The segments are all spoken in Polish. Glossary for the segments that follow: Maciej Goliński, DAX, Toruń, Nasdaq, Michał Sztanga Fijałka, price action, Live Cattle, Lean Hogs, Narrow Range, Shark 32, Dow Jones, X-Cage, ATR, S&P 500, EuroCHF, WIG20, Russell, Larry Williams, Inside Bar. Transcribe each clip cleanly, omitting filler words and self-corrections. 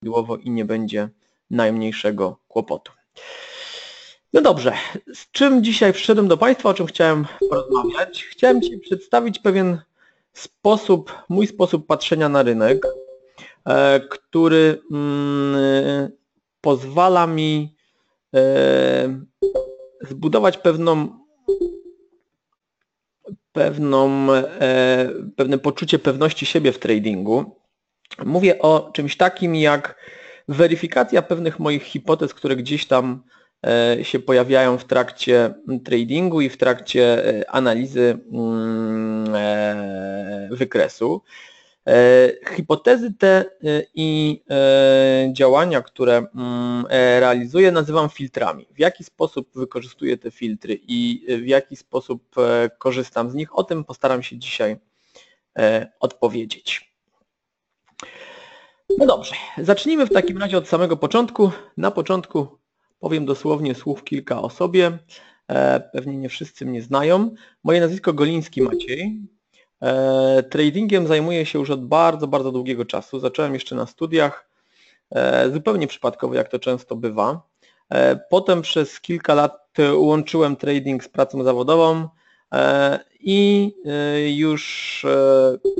prawidłowo i nie będzie najmniejszego kłopotu. No dobrze, z czym dzisiaj przyszedłem do Państwa, o czym chciałem porozmawiać? Chciałem dzisiaj przedstawić pewien sposób, mój sposób patrzenia na rynek, który pozwala mi zbudować pewne poczucie pewności siebie w tradingu. Mówię o czymś takim jak weryfikacja pewnych moich hipotez, które gdzieś tam się pojawiają w trakcie tradingu i w trakcie analizy wykresu. Hipotezy te i działania, które realizuję, nazywam filtrami. W jaki sposób wykorzystuję te filtry i w jaki sposób korzystam z nich, o tym postaram się dzisiaj odpowiedzieć. No dobrze, zacznijmy w takim razie od samego początku. Na początku powiem dosłownie słów kilka o sobie. Pewnie nie wszyscy mnie znają. Moje nazwisko Goliński Maciej. Tradingiem zajmuję się już od bardzo, bardzo długiego czasu. Zacząłem jeszcze na studiach, zupełnie przypadkowo, jak to często bywa. Potem przez kilka lat łączyłem trading z pracą zawodową i już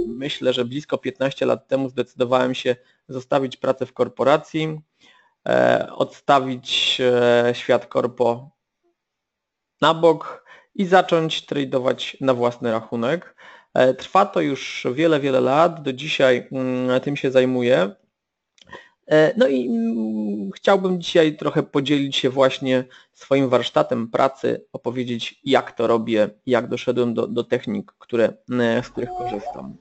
myślę, że blisko 15 lat temu zdecydowałem się zostawić pracę w korporacji, odstawić świat korpo na bok i zacząć tradować na własny rachunek. Trwa to już wiele, wiele lat, do dzisiaj tym się zajmuję. No i chciałbym dzisiaj trochę podzielić się właśnie swoim warsztatem pracy, opowiedzieć jak to robię, jak doszedłem do technik, z których korzystam.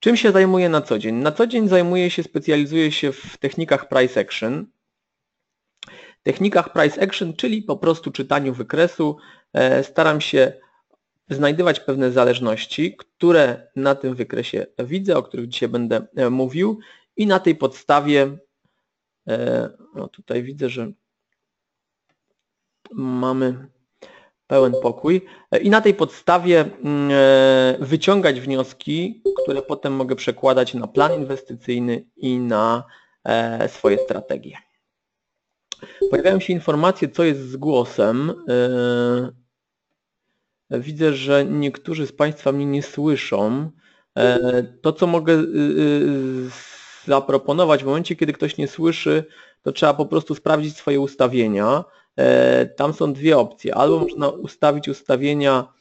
Czym się zajmuję na co dzień? Na co dzień specjalizuję się w technikach price action. Technikach price action, czyli po prostu czytaniu wykresu. Staram się znajdywać pewne zależności, które na tym wykresie widzę, o których dzisiaj będę mówił i na tej podstawie, no tutaj widzę, że mamy pełen pokój, i na tej podstawie wyciągać wnioski, które potem mogę przekładać na plan inwestycyjny i na swoje strategie. Pojawiają się informacje, co jest z głosem. Widzę, że niektórzy z Państwa mnie nie słyszą. To, co mogę zaproponować w momencie, kiedy ktoś nie słyszy, to trzeba po prostu sprawdzić swoje ustawienia. Tam są dwie opcje. Albo można ustawić ustawienia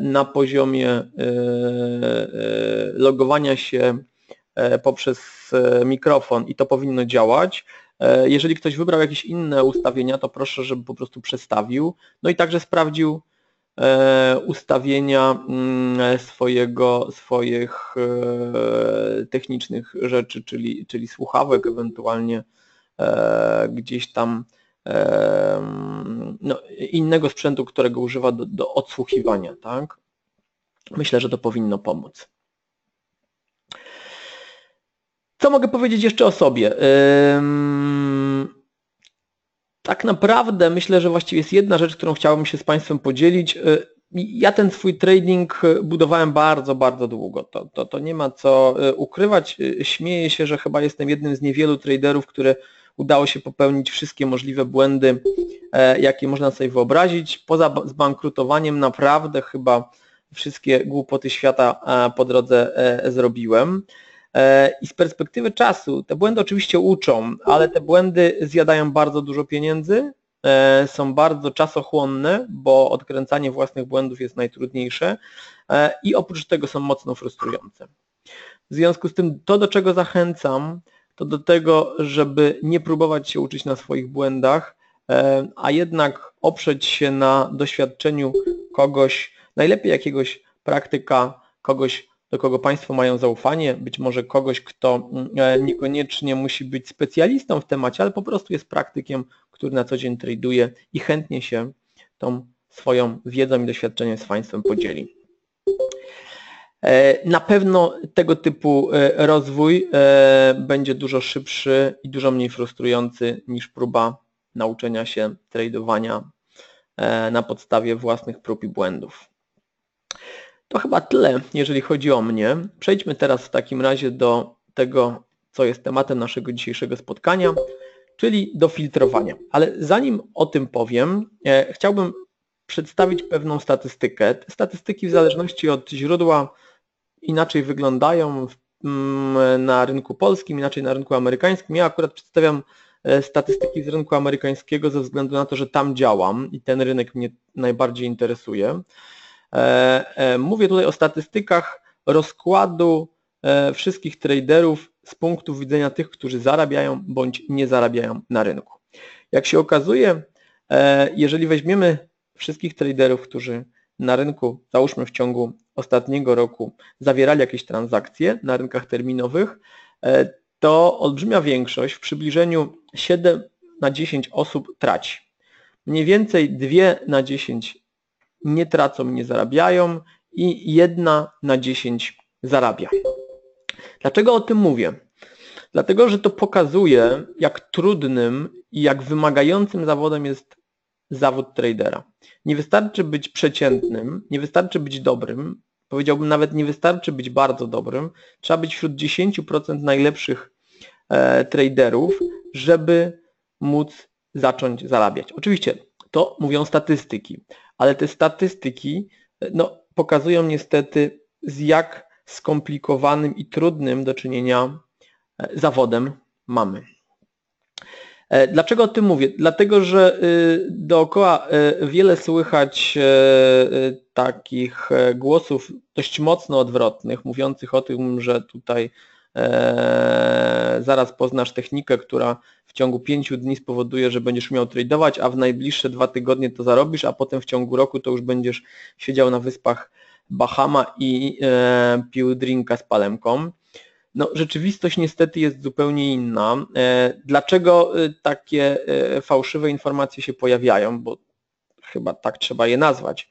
na poziomie logowania się poprzez mikrofon i to powinno działać. Jeżeli ktoś wybrał jakieś inne ustawienia, to proszę, żeby po prostu przestawił. No i także sprawdził ustawienia swoich technicznych rzeczy, czyli słuchawek, ewentualnie gdzieś tam no, innego sprzętu, którego używa do odsłuchiwania, tak? Myślę, że to powinno pomóc. Co mogę powiedzieć jeszcze o sobie? Tak naprawdę myślę, że właściwie jest jedna rzecz, którą chciałbym się z Państwem podzielić. Ja ten swój trading budowałem bardzo, bardzo długo. To nie ma co ukrywać. Śmieję się, że chyba jestem jednym z niewielu traderów, które udało się popełnić wszystkie możliwe błędy, jakie można sobie wyobrazić. Poza zbankrutowaniem naprawdę chyba wszystkie głupoty świata po drodze zrobiłem. I z perspektywy czasu te błędy oczywiście uczą, ale te błędy zjadają bardzo dużo pieniędzy, są bardzo czasochłonne, bo odkręcanie własnych błędów jest najtrudniejsze i oprócz tego są mocno frustrujące. W związku z tym to, do czego zachęcam, to do tego, żeby nie próbować się uczyć na swoich błędach, a jednak oprzeć się na doświadczeniu kogoś, najlepiej jakiegoś praktyka, kogoś, do kogo Państwo mają zaufanie, być może kogoś, kto niekoniecznie musi być specjalistą w temacie, ale po prostu jest praktykiem, który na co dzień traduje i chętnie się tą swoją wiedzą i doświadczeniem z Państwem podzieli. Na pewno tego typu rozwój będzie dużo szybszy i dużo mniej frustrujący niż próba nauczenia się tradowania na podstawie własnych prób i błędów. To chyba tyle, jeżeli chodzi o mnie. Przejdźmy teraz w takim razie do tego, co jest tematem naszego dzisiejszego spotkania, czyli do filtrowania. Ale zanim o tym powiem, chciałbym przedstawić pewną statystykę. Te statystyki w zależności od źródła inaczej wyglądają na rynku polskim, inaczej na rynku amerykańskim. Ja akurat przedstawiam statystyki z rynku amerykańskiego ze względu na to, że tam działam i ten rynek mnie najbardziej interesuje. Mówię tutaj o statystykach rozkładu wszystkich traderów z punktu widzenia tych, którzy zarabiają bądź nie zarabiają na rynku. Jak się okazuje, jeżeli weźmiemy wszystkich traderów, którzy na rynku, załóżmy w ciągu ostatniego roku, zawierali jakieś transakcje na rynkach terminowych, to olbrzymia większość, w przybliżeniu 7 na 10 osób traci. Mniej więcej 2 na 10 nie tracą, nie zarabiają i 1 na 10 zarabia. Dlaczego o tym mówię? Dlatego, że to pokazuje, jak trudnym i jak wymagającym zawodem jest zawód tradera. Nie wystarczy być przeciętnym, nie wystarczy być dobrym, powiedziałbym nawet nie wystarczy być bardzo dobrym, trzeba być wśród 10% najlepszych traderów, żeby móc zacząć zarabiać. Oczywiście to mówią statystyki, ale te statystyki pokazują niestety, z jak skomplikowanym i trudnym do czynienia zawodem mamy. Dlaczego o tym mówię? Dlatego, że dookoła wiele słychać takich głosów dość mocno odwrotnych, mówiących o tym, że tutaj zaraz poznasz technikę, która w ciągu 5 dni spowoduje, że będziesz umiał tradować, a w najbliższe 2 tygodnie to zarobisz, a potem w ciągu roku to już będziesz siedział na wyspach Bahama i pił drinka z palemką. No, rzeczywistość niestety jest zupełnie inna. Dlaczego takie fałszywe informacje się pojawiają? Bo chyba tak trzeba je nazwać.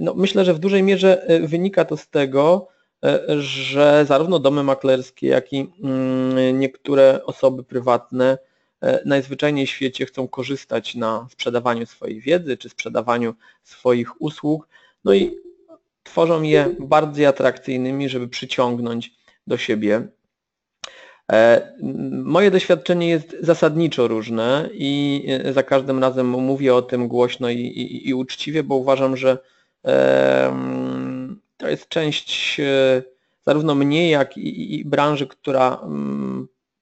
No, myślę, że w dużej mierze wynika to z tego, że zarówno domy maklerskie, jak i niektóre osoby prywatne najzwyczajniej w świecie chcą korzystać na sprzedawaniu swojej wiedzy czy sprzedawaniu swoich usług, no i tworzą je bardziej atrakcyjnymi, żeby przyciągnąć do siebie. Moje doświadczenie jest zasadniczo różne i za każdym razem mówię o tym głośno i uczciwie, bo uważam, że to jest część zarówno mnie, jak i branży, która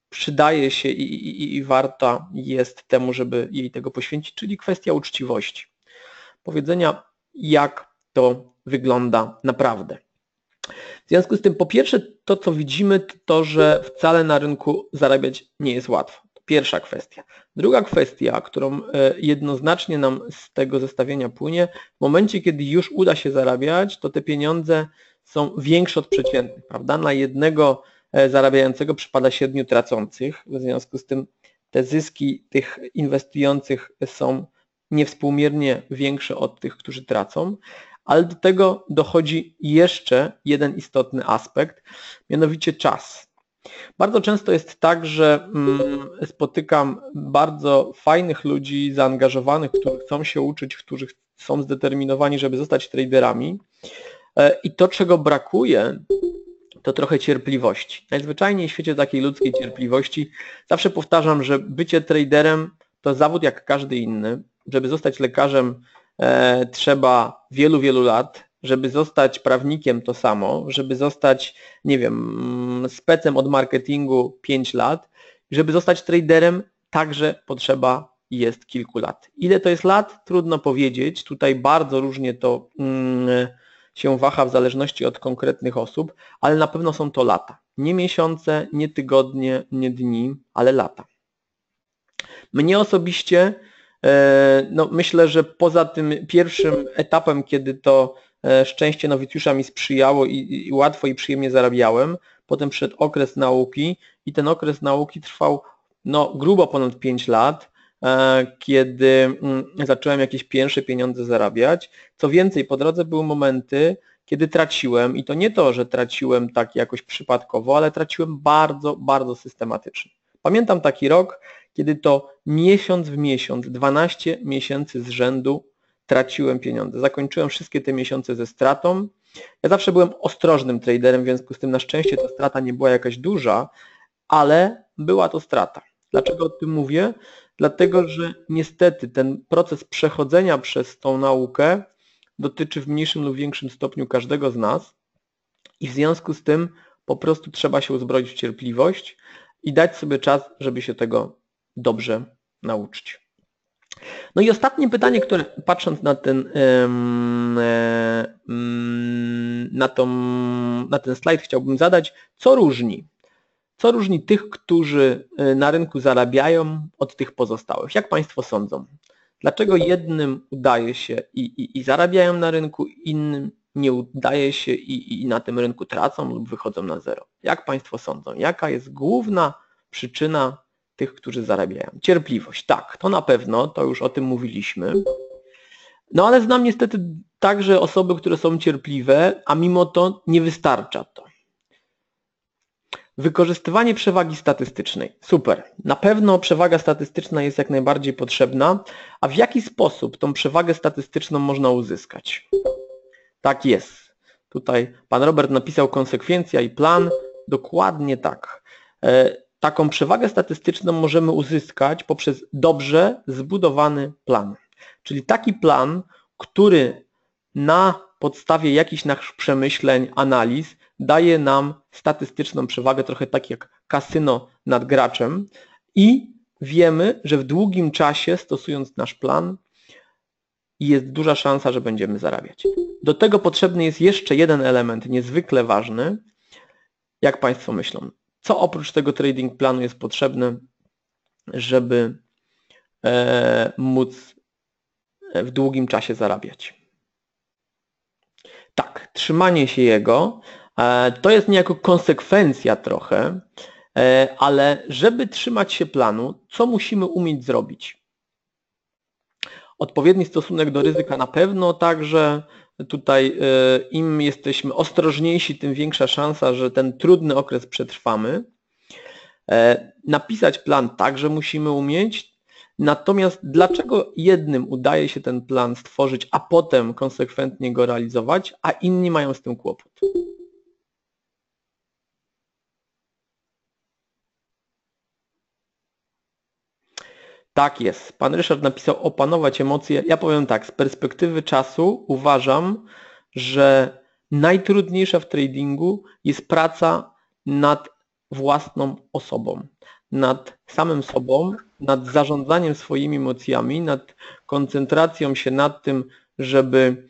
przydaje się i warta jest temu, żeby jej tego poświęcić, czyli kwestia uczciwości. Powiedzenia, jak to wygląda naprawdę. W związku z tym, po pierwsze, to co widzimy, to to, że wcale na rynku zarabiać nie jest łatwo. To pierwsza kwestia. Druga kwestia, którą jednoznacznie nam z tego zestawienia płynie, w momencie, kiedy już uda się zarabiać, to te pieniądze są większe od przeciętnych, prawda? Na jednego zarabiającego przypada 7 tracących, w związku z tym te zyski tych inwestujących są niewspółmiernie większe od tych, którzy tracą. Ale do tego dochodzi jeszcze jeden istotny aspekt, mianowicie czas. Bardzo często jest tak, że spotykam bardzo fajnych ludzi, zaangażowanych, którzy chcą się uczyć, którzy są zdeterminowani, żeby zostać traderami. I to, czego brakuje, to trochę cierpliwości. Najzwyczajniej w świecie takiej ludzkiej cierpliwości. Zawsze powtarzam, że bycie traderem to zawód jak każdy inny. Żeby zostać lekarzem, trzeba wielu, wielu lat, żeby zostać prawnikiem to samo, żeby zostać, nie wiem, specem od marketingu 5 lat, żeby zostać traderem także potrzeba jest kilku lat. Ile to jest lat? Trudno powiedzieć, tutaj bardzo różnie to się waha w zależności od konkretnych osób, ale na pewno są to lata. Nie miesiące, nie tygodnie, nie dni, ale lata. Mnie osobiście myślę, że poza tym pierwszym etapem, kiedy to szczęście nowicjusza mi sprzyjało i łatwo i przyjemnie zarabiałem, potem przyszedł okres nauki i ten okres nauki trwał grubo ponad 5 lat, kiedy zacząłem jakieś pierwsze pieniądze zarabiać. Co więcej, po drodze były momenty, kiedy traciłem i to nie to, że traciłem tak jakoś przypadkowo, ale traciłem bardzo, bardzo systematycznie. Pamiętam taki rok, kiedy to miesiąc w miesiąc, 12 miesięcy z rzędu traciłem pieniądze. Zakończyłem wszystkie te miesiące ze stratą. Ja zawsze byłem ostrożnym traderem, w związku z tym na szczęście ta strata nie była jakaś duża, ale była to strata. Dlaczego o tym mówię? Dlatego, że niestety ten proces przechodzenia przez tą naukę dotyczy w mniejszym lub większym stopniu każdego z nas i w związku z tym po prostu trzeba się uzbroić w cierpliwość i dać sobie czas, żeby się tego dobrze nauczyć. No i ostatnie pytanie, które patrząc na ten slajd chciałbym zadać, co różni? Co różni tych, którzy na rynku zarabiają od tych pozostałych? Jak Państwo sądzą? Dlaczego jednym udaje się i zarabiają na rynku, innym nie udaje się i na tym rynku tracą lub wychodzą na zero? Jak Państwo sądzą? Jaka jest główna przyczyna tych, którzy zarabiają? Cierpliwość, tak, to na pewno, to już o tym mówiliśmy. No ale znam niestety także osoby, które są cierpliwe, a mimo to nie wystarcza to. Wykorzystywanie przewagi statystycznej. Super. Na pewno przewaga statystyczna jest jak najbardziej potrzebna. A w jaki sposób tą przewagę statystyczną można uzyskać? Tak jest. Tutaj pan Robert napisał konsekwencja i plan. Dokładnie tak. Taką przewagę statystyczną możemy uzyskać poprzez dobrze zbudowany plan. Czyli taki plan, który na podstawie jakichś naszych przemyśleń, analiz daje nam statystyczną przewagę, trochę tak jak kasyno nad graczem i wiemy, że w długim czasie, stosując nasz plan, jest duża szansa, że będziemy zarabiać. Do tego potrzebny jest jeszcze jeden element niezwykle ważny. Jak Państwo myślą, co oprócz tego trading planu jest potrzebne, żeby móc w długim czasie zarabiać? Tak, trzymanie się jego. To jest niejako konsekwencja trochę, ale żeby trzymać się planu, co musimy umieć zrobić? Odpowiedni stosunek do ryzyka na pewno, także tutaj im jesteśmy ostrożniejsi, tym większa szansa, że ten trudny okres przetrwamy. Napisać plan także musimy umieć, natomiast dlaczego jednym udaje się ten plan stworzyć, a potem konsekwentnie go realizować, a inni mają z tym kłopot? Tak jest. Pan Ryszard napisał opanować emocje. Ja powiem tak, z perspektywy czasu uważam, że najtrudniejsza w tradingu jest praca nad własną osobą, nad samym sobą, nad zarządzaniem swoimi emocjami, nad koncentracją się nad tym, żeby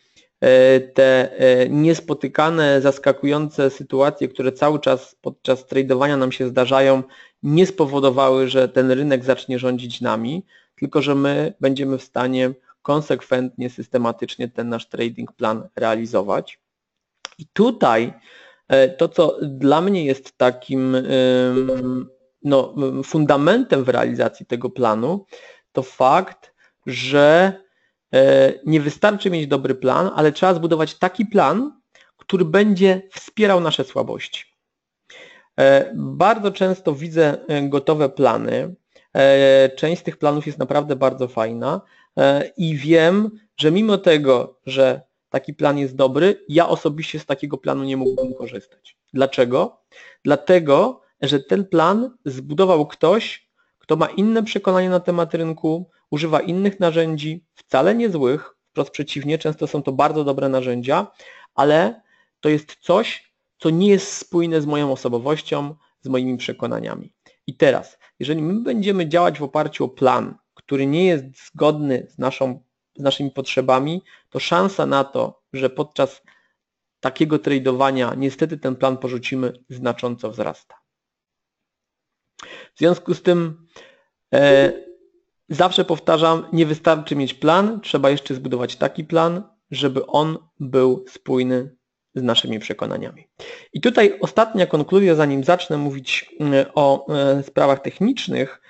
te niespotykane, zaskakujące sytuacje, które cały czas podczas tradowania nam się zdarzają, nie spowodowały, że ten rynek zacznie rządzić nami, tylko że my będziemy w stanie konsekwentnie, systematycznie ten nasz trading plan realizować. I tutaj to, co dla mnie jest takim no, fundamentem w realizacji tego planu, to fakt, że nie wystarczy mieć dobry plan, ale trzeba zbudować taki plan, który będzie wspierał nasze słabości. Bardzo często widzę gotowe plany. Część z tych planów jest naprawdę bardzo fajna i wiem, że mimo tego, że taki plan jest dobry, ja osobiście z takiego planu nie mógłbym korzystać. Dlaczego? Dlatego, że ten plan zbudował ktoś, kto ma inne przekonanie na temat rynku, używa innych narzędzi, wcale nie złych, wprost przeciwnie, często są to bardzo dobre narzędzia, ale to jest coś, co nie jest spójne z moją osobowością, z moimi przekonaniami. I teraz, jeżeli my będziemy działać w oparciu o plan, który nie jest zgodny z naszymi potrzebami, to szansa na to, że podczas takiego tradowania niestety ten plan porzucimy, znacząco wzrasta. W związku z tym zawsze powtarzam, nie wystarczy mieć plan, trzeba jeszcze zbudować taki plan, żeby on był spójny z naszymi przekonaniami. I tutaj ostatnia konkluzja, zanim zacznę mówić o sprawach technicznych.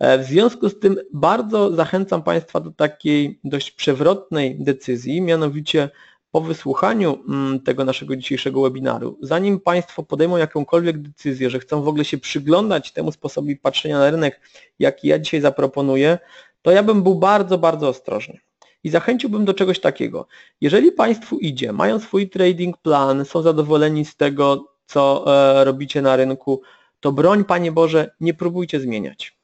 W związku z tym bardzo zachęcam Państwa do takiej dość przewrotnej decyzji, mianowicie po wysłuchaniu tego naszego dzisiejszego webinaru, zanim Państwo podejmą jakąkolwiek decyzję, że chcą w ogóle się przyglądać temu sposobowi patrzenia na rynek, jaki ja dzisiaj zaproponuję, to ja bym był bardzo, bardzo ostrożny. I zachęciłbym do czegoś takiego. Jeżeli Państwu idzie, mają swój trading plan, są zadowoleni z tego, co robicie na rynku, to broń, Panie Boże, nie próbujcie zmieniać.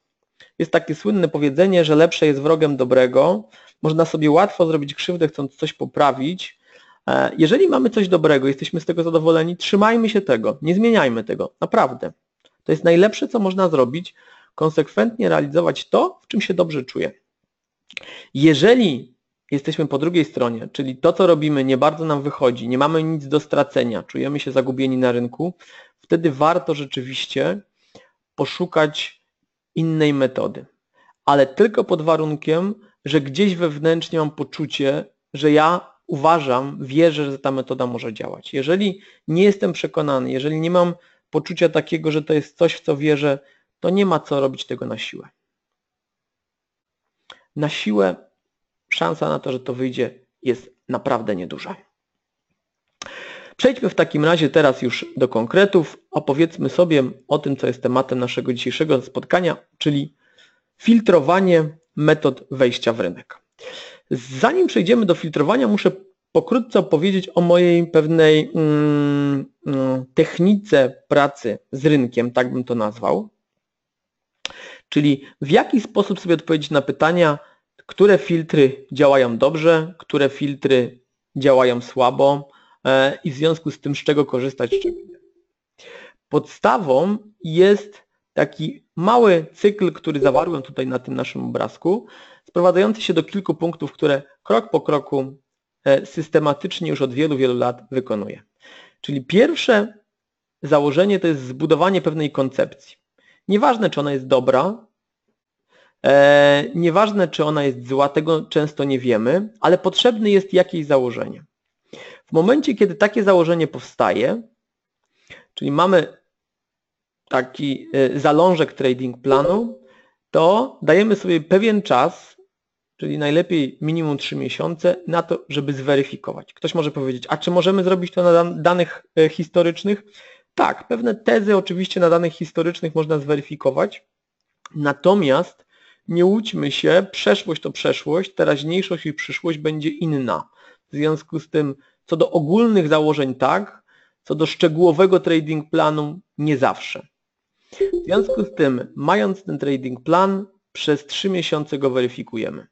Jest takie słynne powiedzenie, że lepsze jest wrogiem dobrego. Można sobie łatwo zrobić krzywdę, chcąc coś poprawić. Jeżeli mamy coś dobrego, jesteśmy z tego zadowoleni, trzymajmy się tego, nie zmieniajmy tego, naprawdę. To jest najlepsze, co można zrobić, konsekwentnie realizować to, w czym się dobrze czuje. Jeżeli jesteśmy po drugiej stronie, czyli to, co robimy, nie bardzo nam wychodzi, nie mamy nic do stracenia, czujemy się zagubieni na rynku, wtedy warto rzeczywiście poszukać innej metody. Ale tylko pod warunkiem, że gdzieś wewnętrznie mam poczucie, że ja uważam, wierzę, że ta metoda może działać. Jeżeli nie jestem przekonany, jeżeli nie mam poczucia takiego, że to jest coś, w co wierzę, to nie ma co robić tego na siłę. Na siłę szansa na to, że to wyjdzie, jest naprawdę nieduża. Przejdźmy w takim razie teraz już do konkretów. Opowiedzmy sobie o tym, co jest tematem naszego dzisiejszego spotkania, czyli filtrowanie metod wejścia w rynek. Zanim przejdziemy do filtrowania, muszę pokrótce opowiedzieć o mojej pewnej technice pracy z rynkiem, tak bym to nazwał. Czyli w jaki sposób sobie odpowiedzieć na pytania, które filtry działają dobrze, które filtry działają słabo i w związku z tym z czego korzystać. Podstawą jest taki mały cykl, który zawarłem tutaj na tym naszym obrazku, sprowadzający się do kilku punktów, które krok po kroku systematycznie już od wielu, wielu lat wykonuję. Czyli pierwsze założenie to jest zbudowanie pewnej koncepcji. Nieważne, czy ona jest dobra, nieważne, czy ona jest zła, tego często nie wiemy, ale potrzebne jest jakieś założenie. W momencie, kiedy takie założenie powstaje, czyli mamy taki zalążek trading planu, to dajemy sobie pewien czas, czyli najlepiej minimum 3 miesiące, na to, żeby zweryfikować. Ktoś może powiedzieć, a czy możemy zrobić to na danych historycznych? Tak, pewne tezy oczywiście na danych historycznych można zweryfikować, natomiast nie łudźmy się, przeszłość to przeszłość, teraźniejszość i przyszłość będzie inna. W związku z tym co do ogólnych założeń tak, co do szczegółowego trading planu nie zawsze. W związku z tym mając ten trading plan przez 3 miesiące go weryfikujemy.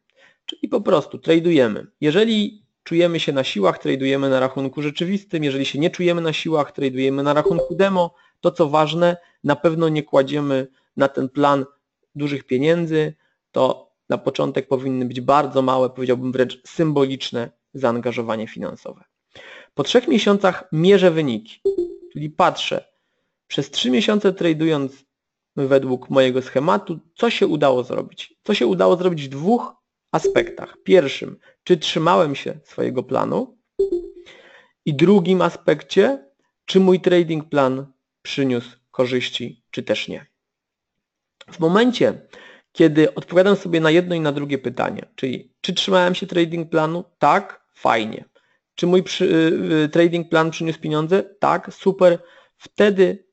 Czyli po prostu tradujemy. Jeżeli czujemy się na siłach, tradujemy na rachunku rzeczywistym, jeżeli się nie czujemy na siłach, tradujemy na rachunku demo. To co ważne, na pewno nie kładziemy na ten plan dużych pieniędzy, to na początek powinny być bardzo małe, powiedziałbym wręcz symboliczne zaangażowanie finansowe. Po 3 miesiącach mierzę wyniki, czyli patrzę, przez 3 miesiące tradując według mojego schematu, co się udało zrobić. Co się udało zrobić w dwóch aspektach. Pierwszym, czy trzymałem się swojego planu i drugim aspekcie, czy mój trading plan przyniósł korzyści, czy też nie. W momencie, kiedy odpowiadam sobie na jedno i na drugie pytanie, czyli czy trzymałem się trading planu? Tak, fajnie. Czy mój trading plan przyniósł pieniądze? Tak, super. Wtedy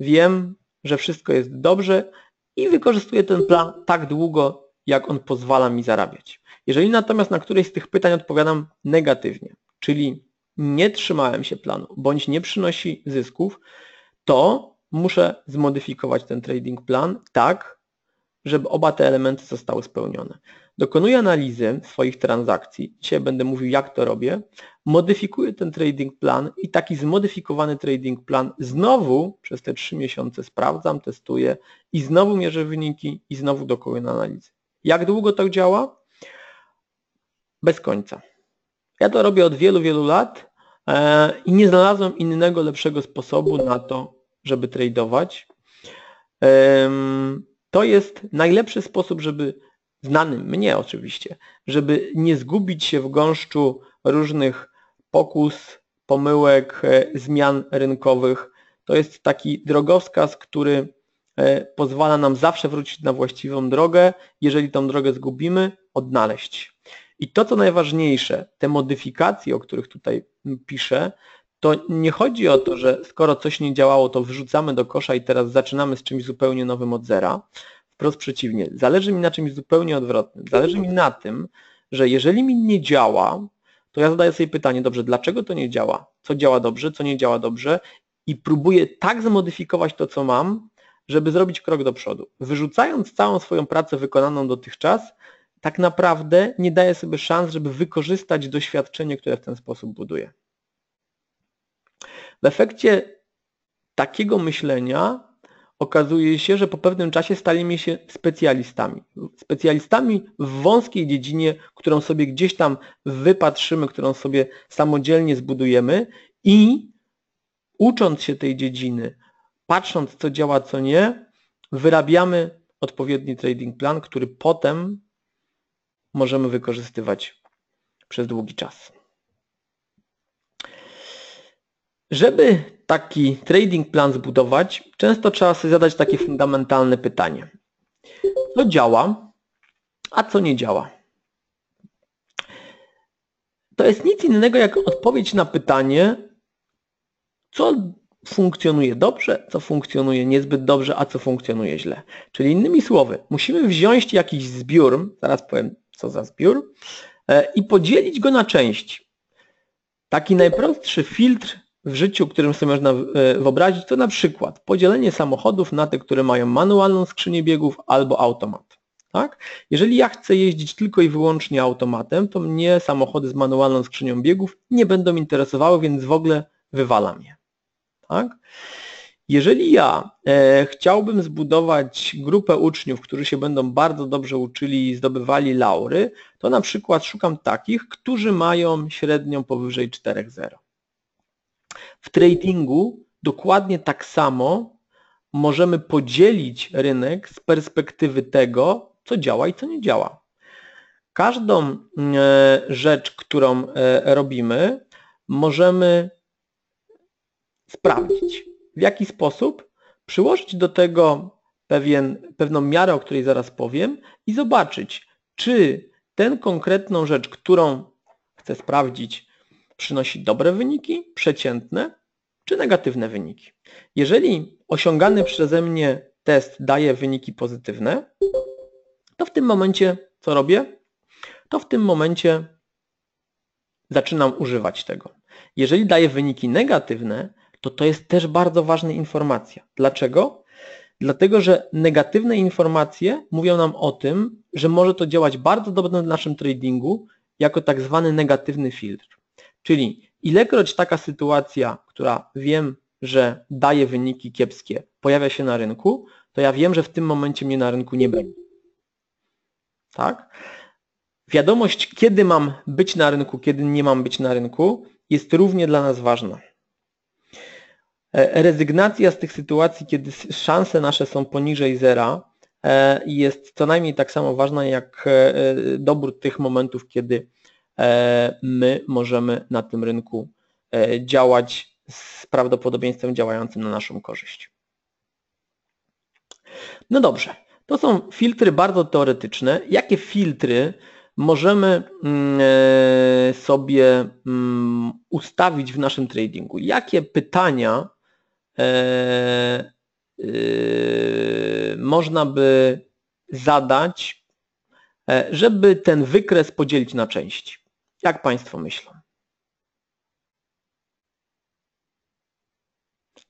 wiem, że wszystko jest dobrze i wykorzystuję ten plan tak długo, jak on pozwala mi zarabiać. Jeżeli natomiast na któreś z tych pytań odpowiadam negatywnie, czyli nie trzymałem się planu, bądź nie przynosi zysków, to muszę zmodyfikować ten trading plan tak, żeby oba te elementy zostały spełnione. Dokonuję analizy swoich transakcji, dzisiaj będę mówił jak to robię, modyfikuję ten trading plan i taki zmodyfikowany trading plan znowu przez te 3 miesiące sprawdzam, testuję i znowu mierzę wyniki i znowu dokonuję analizy. Jak długo to działa? Bez końca. Ja to robię od wielu, wielu lat i nie znalazłem innego, lepszego sposobu na to, żeby tradować. To jest najlepszy sposób, żeby, znany mnie oczywiście, żeby nie zgubić się w gąszczu różnych pokus, pomyłek, zmian rynkowych. To jest taki drogowskaz, który pozwala nam zawsze wrócić na właściwą drogę, jeżeli tą drogę zgubimy, odnaleźć. I to, co najważniejsze, te modyfikacje, o których tutaj piszę, to nie chodzi o to, że skoro coś nie działało, to wrzucamy do kosza i teraz zaczynamy z czymś zupełnie nowym od zera. Wprost przeciwnie, zależy mi na czymś zupełnie odwrotnym. Zależy mi na tym, że jeżeli mi nie działa, to ja zadaję sobie pytanie, dobrze, dlaczego to nie działa? Co działa dobrze, co nie działa dobrze? i próbuję tak zmodyfikować to, co mam, żeby zrobić krok do przodu. Wyrzucając całą swoją pracę wykonaną dotychczas, tak naprawdę nie daję sobie szans, żeby wykorzystać doświadczenie, które w ten sposób buduję. W efekcie takiego myślenia okazuje się, że po pewnym czasie staliśmy się specjalistami. Specjalistami w wąskiej dziedzinie, którą sobie gdzieś tam wypatrzymy, którą sobie samodzielnie zbudujemy i ucząc się tej dziedziny, patrząc co działa, co nie, wyrabiamy odpowiedni trading plan, który potem możemy wykorzystywać przez długi czas. Żeby taki trading plan zbudować, często trzeba sobie zadać takie fundamentalne pytanie. Co działa, a co nie działa? To jest nic innego jak odpowiedź na pytanie, co funkcjonuje dobrze, co funkcjonuje niezbyt dobrze, a co funkcjonuje źle. Czyli innymi słowy, musimy wziąć jakiś zbiór, zaraz powiem co za zbiór, i podzielić go na części. Taki najprostszy filtr w życiu, którym sobie można wyobrazić, to na przykład podzielenie samochodów na te, które mają manualną skrzynię biegów albo automat. Tak? Jeżeli ja chcę jeździć tylko i wyłącznie automatem, to mnie samochody z manualną skrzynią biegów nie będą interesowały, więc w ogóle wywalam je. Tak? Jeżeli ja chciałbym zbudować grupę uczniów, którzy się będą bardzo dobrze uczyli i zdobywali laury, to na przykład szukam takich, którzy mają średnią powyżej 4,0. W tradingu dokładnie tak samo możemy podzielić rynek z perspektywy tego, co działa i co nie działa. Każdą rzecz, którą robimy, możemy sprawdzić, w jaki sposób, przyłożyć do tego pewną miarę, o której zaraz powiem i zobaczyć, czy tę konkretną rzecz, którą chcę sprawdzić, przynosi dobre wyniki, przeciętne czy negatywne wyniki. Jeżeli osiągany przeze mnie test daje wyniki pozytywne, to w tym momencie co robię? To w tym momencie zaczynam używać tego. Jeżeli daje wyniki negatywne, to jest też bardzo ważna informacja. Dlaczego? Dlatego, że negatywne informacje mówią nam o tym, że może to działać bardzo dobrze w naszym tradingu jako tak zwany negatywny filtr. Czyli ilekroć taka sytuacja, która wiem, że daje wyniki kiepskie, pojawia się na rynku, to ja wiem, że w tym momencie mnie na rynku nie będzie. Tak? Wiadomość, kiedy mam być na rynku, kiedy nie mam być na rynku, jest równie dla nas ważna. Rezygnacja z tych sytuacji, kiedy szanse nasze są poniżej zera, jest co najmniej tak samo ważna jak dobór tych momentów, kiedy my możemy na tym rynku działać z prawdopodobieństwem działającym na naszą korzyść. No dobrze, to są filtry bardzo teoretyczne. Jakie filtry możemy sobie ustawić w naszym tradingu? Jakie pytania można by zadać, żeby ten wykres podzielić na części? Jak Państwo myślą?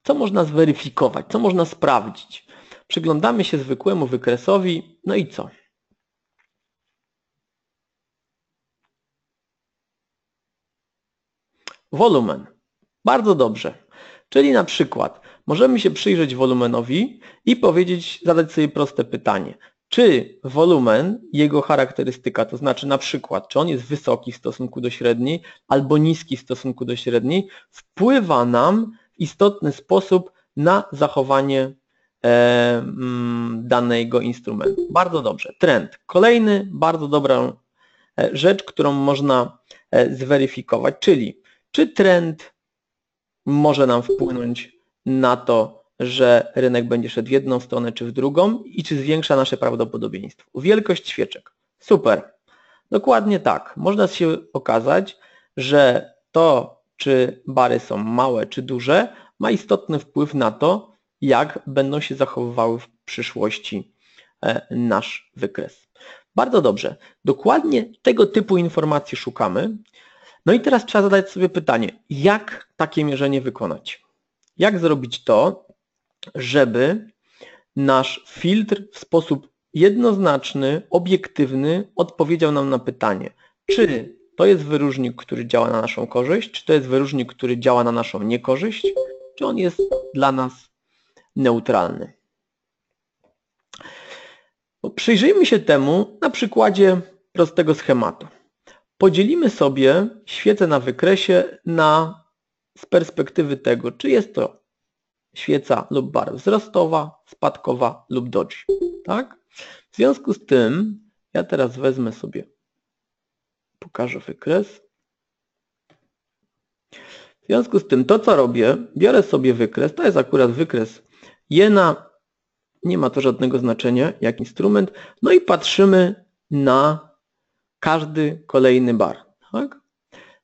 Co można zweryfikować? Co można sprawdzić? Przyglądamy się zwykłemu wykresowi, no i co? Wolumen. Bardzo dobrze. Czyli na przykład możemy się przyjrzeć wolumenowi i zadać sobie proste pytanie. Czy wolumen, jego charakterystyka, to znaczy na przykład, czy on jest wysoki w stosunku do średniej albo niski w stosunku do średniej, wpływa nam w istotny sposób na zachowanie danego instrumentu. Bardzo dobrze. Trend. Kolejny bardzo dobra rzecz, którą można zweryfikować, czyli czy trend może nam wpłynąć na to, że rynek będzie szedł w jedną stronę czy w drugą i czy zwiększa nasze prawdopodobieństwo. Wielkość świeczek. Super. Dokładnie tak. Można się okazać, że to, czy bary są małe czy duże, ma istotny wpływ na to, jak będą się zachowywały w przyszłości nasz wykres. Bardzo dobrze. Dokładnie tego typu informacji szukamy. No i teraz trzeba zadać sobie pytanie, jak takie mierzenie wykonać? Jak zrobić to, żeby nasz filtr w sposób jednoznaczny, obiektywny odpowiedział nam na pytanie, czy to jest wyróżnik, który działa na naszą korzyść, czy to jest wyróżnik, który działa na naszą niekorzyść, czy on jest dla nas neutralny. Przyjrzyjmy się temu na przykładzie prostego schematu. Podzielimy sobie świecę na wykresie z perspektywy tego, czy jest to świeca lub bar wzrostowa, spadkowa lub doji. Tak? W związku z tym ja teraz wezmę sobie, pokażę wykres. W związku z tym to, co robię, biorę sobie wykres, to jest akurat wykres Jena, nie ma to żadnego znaczenia jak instrument, no i patrzymy na każdy kolejny bar. Tak?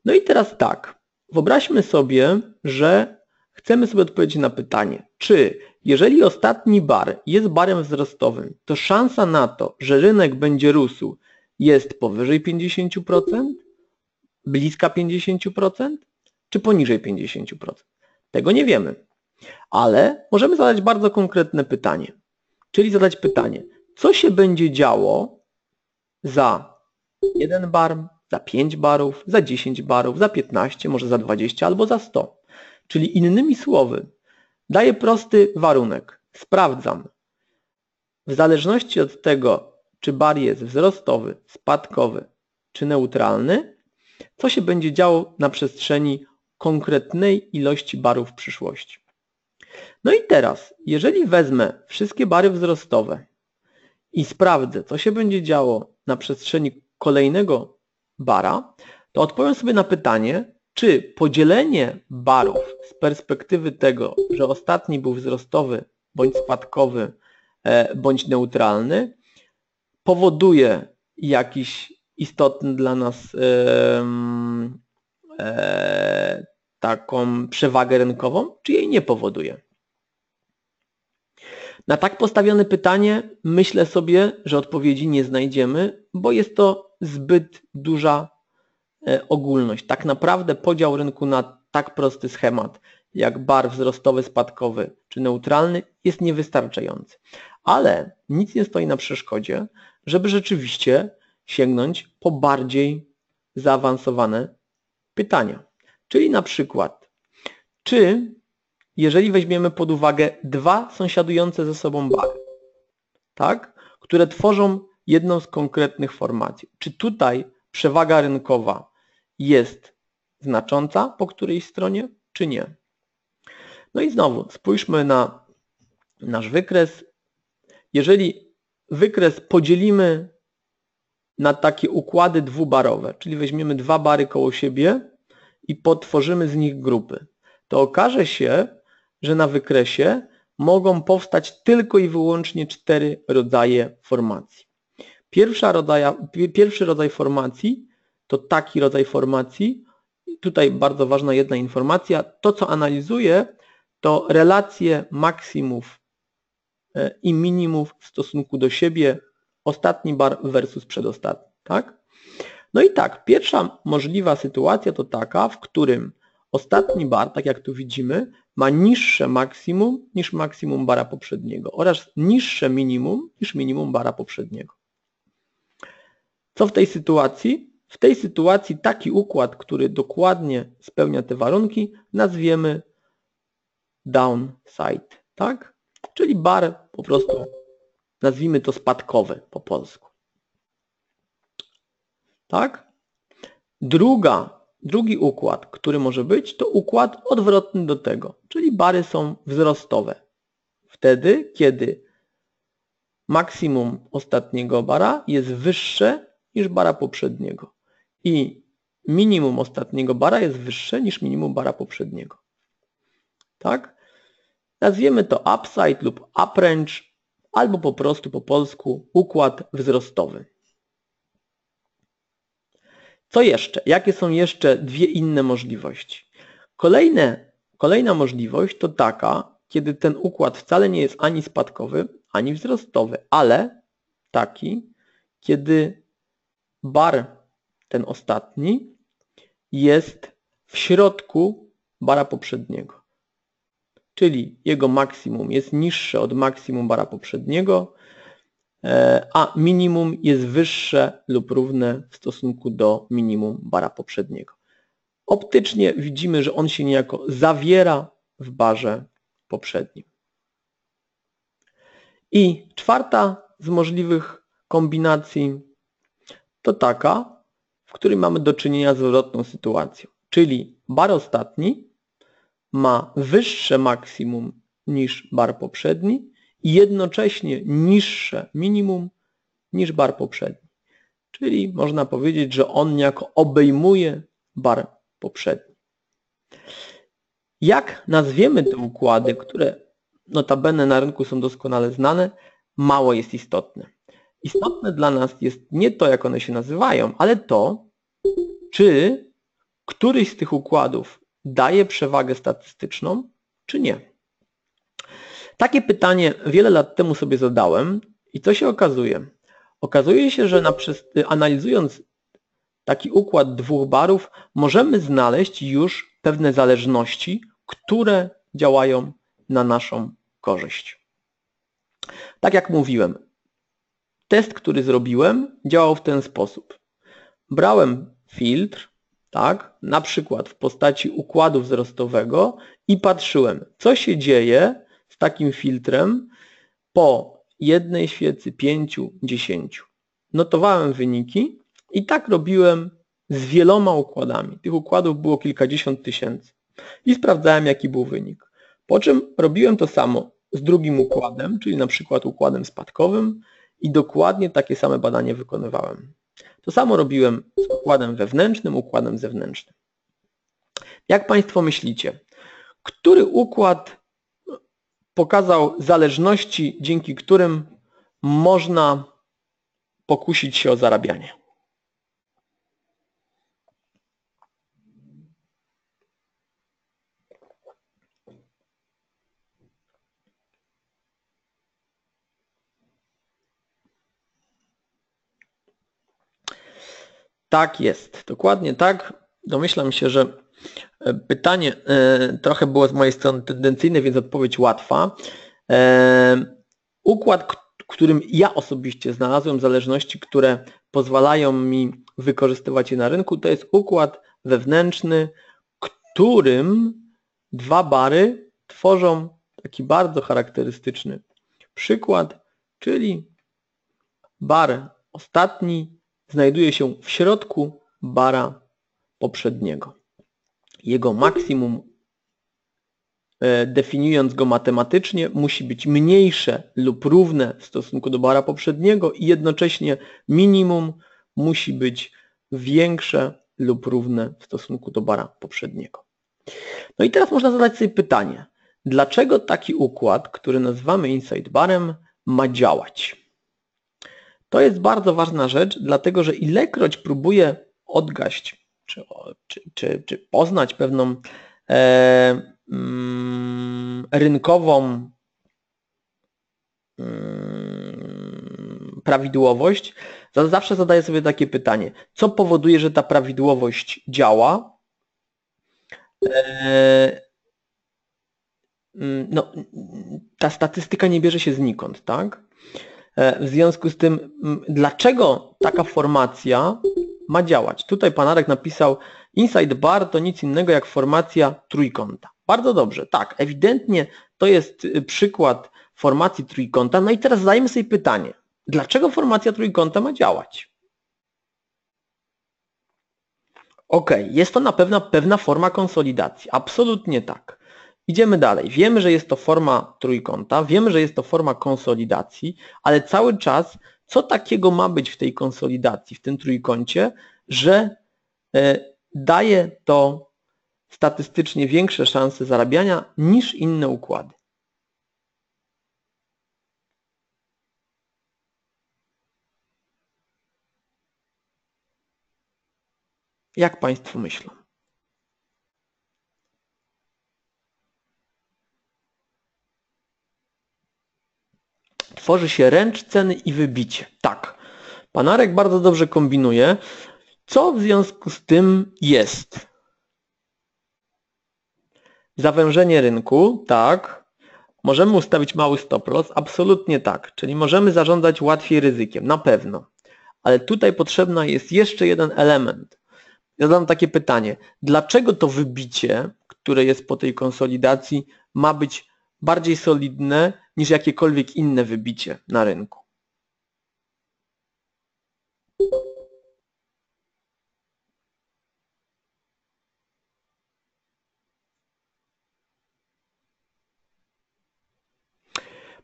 No i teraz tak, wyobraźmy sobie, że chcemy sobie odpowiedzieć na pytanie, czy jeżeli ostatni bar jest barem wzrostowym, to szansa na to, że rynek będzie rósł, jest powyżej 50%, bliska 50%, czy poniżej 50%. Tego nie wiemy, ale możemy zadać bardzo konkretne pytanie, czyli zadać pytanie, co się będzie działo za 1 bar, za 5 barów, za 10 barów, za 15, może za 20 albo za 100. Czyli innymi słowy, daję prosty warunek. Sprawdzam. W zależności od tego, czy bar jest wzrostowy, spadkowy czy neutralny, co się będzie działo na przestrzeni konkretnej ilości barów w przyszłości. No i teraz, jeżeli wezmę wszystkie bary wzrostowe i sprawdzę, co się będzie działo na przestrzeni kolejnego bara, to odpowiem sobie na pytanie, czy podzielenie barów z perspektywy tego, że ostatni był wzrostowy, bądź spadkowy, bądź neutralny, powoduje jakiś istotny dla nas taką przewagę rynkową, czy jej nie powoduje. Na tak postawione pytanie myślę sobie, że odpowiedzi nie znajdziemy, bo jest to zbyt duża ogólność. Tak naprawdę podział rynku na tak prosty schemat jak bar wzrostowy, spadkowy czy neutralny jest niewystarczający. Ale nic nie stoi na przeszkodzie, żeby rzeczywiście sięgnąć po bardziej zaawansowane pytania. Czyli na przykład, czy jeżeli weźmiemy pod uwagę dwa sąsiadujące ze sobą bary, tak, które tworzą jedną z konkretnych formacji, czy tutaj przewaga rynkowa jest znacząca po którejś stronie, czy nie? No i znowu spójrzmy na nasz wykres. Jeżeli wykres podzielimy na takie układy dwubarowe, czyli weźmiemy dwa bary koło siebie i potworzymy z nich grupy, to okaże się, że na wykresie mogą powstać tylko i wyłącznie 4 rodzaje formacji. Pierwszy rodzaj formacji to taki rodzaj formacji, tutaj bardzo ważna jedna informacja, to co analizuję to relacje maksimów i minimów w stosunku do siebie, ostatni bar versus przedostatni. Tak? No i tak, pierwsza możliwa sytuacja to taka, w którym ostatni bar, tak jak tu widzimy, ma niższe maksimum niż maksimum bara poprzedniego oraz niższe minimum niż minimum bara poprzedniego. Co w tej sytuacji? W tej sytuacji taki układ, który dokładnie spełnia te warunki, nazwiemy downside, tak? Czyli bar po prostu, nazwijmy to spadkowy po polsku. Tak? Drugi układ, który może być, to układ odwrotny do tego, czyli bary są wzrostowe. Wtedy, kiedy maksimum ostatniego bara jest wyższe niż bara poprzedniego i minimum ostatniego bara jest wyższe niż minimum bara poprzedniego. Tak? Nazwiemy to upside lub uprange albo po prostu po polsku układ wzrostowy. Co jeszcze? Jakie są jeszcze dwie inne możliwości? Kolejna możliwość to taka, kiedy ten układ wcale nie jest ani spadkowy, ani wzrostowy, ale taki, kiedy bar, ten ostatni, jest w środku bara poprzedniego. czyli jego maksimum jest niższe od maksimum bara poprzedniego, a minimum jest wyższe lub równe w stosunku do minimum bara poprzedniego. Optycznie widzimy, że on się niejako zawiera w barze poprzednim. I czwarta z możliwych kombinacji to taka, w której mamy do czynienia z odwrotną sytuacją, czyli bar ostatni ma wyższe maksimum niż bar poprzedni i jednocześnie niższe minimum niż bar poprzedni. Czyli można powiedzieć, że on niejako obejmuje bar poprzedni. Jak nazwiemy te układy, które notabene na rynku są doskonale znane, mało jest istotne. Istotne dla nas jest nie to, jak one się nazywają, ale to, czy któryś z tych układów daje przewagę statystyczną, czy nie. Takie pytanie wiele lat temu sobie zadałem i co się okazuje? Okazuje się, że analizując taki układ dwóch barów możemy znaleźć już pewne zależności, które działają na naszą korzyść. Tak jak mówiłem, test, który zrobiłem, działał w ten sposób. Brałem filtr, tak, na przykład w postaci układu wzrostowego i patrzyłem, co się dzieje z takim filtrem po jednej świecy, 5, 10. Notowałem wyniki i tak robiłem z wieloma układami. Tych układów było kilkadziesiąt tysięcy i sprawdzałem, jaki był wynik. Po czym robiłem to samo z drugim układem, czyli na przykład układem spadkowym i dokładnie takie same badanie wykonywałem. To samo robiłem z układem wewnętrznym, układem zewnętrznym. Jak Państwo myślicie, który układ pokazał zależności, dzięki którym można pokusić się o zarabianie? Tak jest, dokładnie tak. Domyślam się, że pytanie trochę było z mojej strony tendencyjne, więc odpowiedź łatwa. Układ, którym ja osobiście znalazłem zależności, które pozwalają mi wykorzystywać je na rynku, to jest układ wewnętrzny, którym dwa bary tworzą taki bardzo charakterystyczny przykład, czyli bar ostatni znajduje się w środku bara poprzedniego. Jego maksimum, definiując go matematycznie, musi być mniejsze lub równe w stosunku do bara poprzedniego i jednocześnie minimum musi być większe lub równe w stosunku do bara poprzedniego. No i teraz można zadać sobie pytanie, dlaczego taki układ, który nazywamy Inside Barem, ma działać? To jest bardzo ważna rzecz, dlatego że ilekroć próbuję odgaść czy poznać pewną rynkową prawidłowość, zawsze zadaję sobie takie pytanie, co powoduje, że ta prawidłowość działa? No, ta statystyka nie bierze się znikąd, tak? W związku z tym, dlaczego taka formacja ma działać? Tutaj Pan Arek napisał, Inside Bar to nic innego jak formacja trójkąta. Bardzo dobrze, tak, ewidentnie to jest przykład formacji trójkąta. No i teraz zadajmy sobie pytanie, dlaczego formacja trójkąta ma działać? Ok, jest to na pewno pewna forma konsolidacji, absolutnie tak. Idziemy dalej. Wiemy, że jest to forma trójkąta, wiemy, że jest to forma konsolidacji, ale cały czas co takiego ma być w tej konsolidacji, w tym trójkącie, że daje to statystycznie większe szanse zarabiania niż inne układy. Jak Państwo myślą? Tworzy się range ceny i wybicie. Tak, Pan Arek bardzo dobrze kombinuje. Co w związku z tym jest? Zawężenie rynku, tak. Możemy ustawić mały stop loss? Absolutnie tak, czyli możemy zarządzać łatwiej ryzykiem, na pewno. Ale tutaj potrzebna jest jeszcze jeden element. Ja zadam takie pytanie, dlaczego to wybicie, które jest po tej konsolidacji, ma być bardziej solidne niż jakiekolwiek inne wybicie na rynku?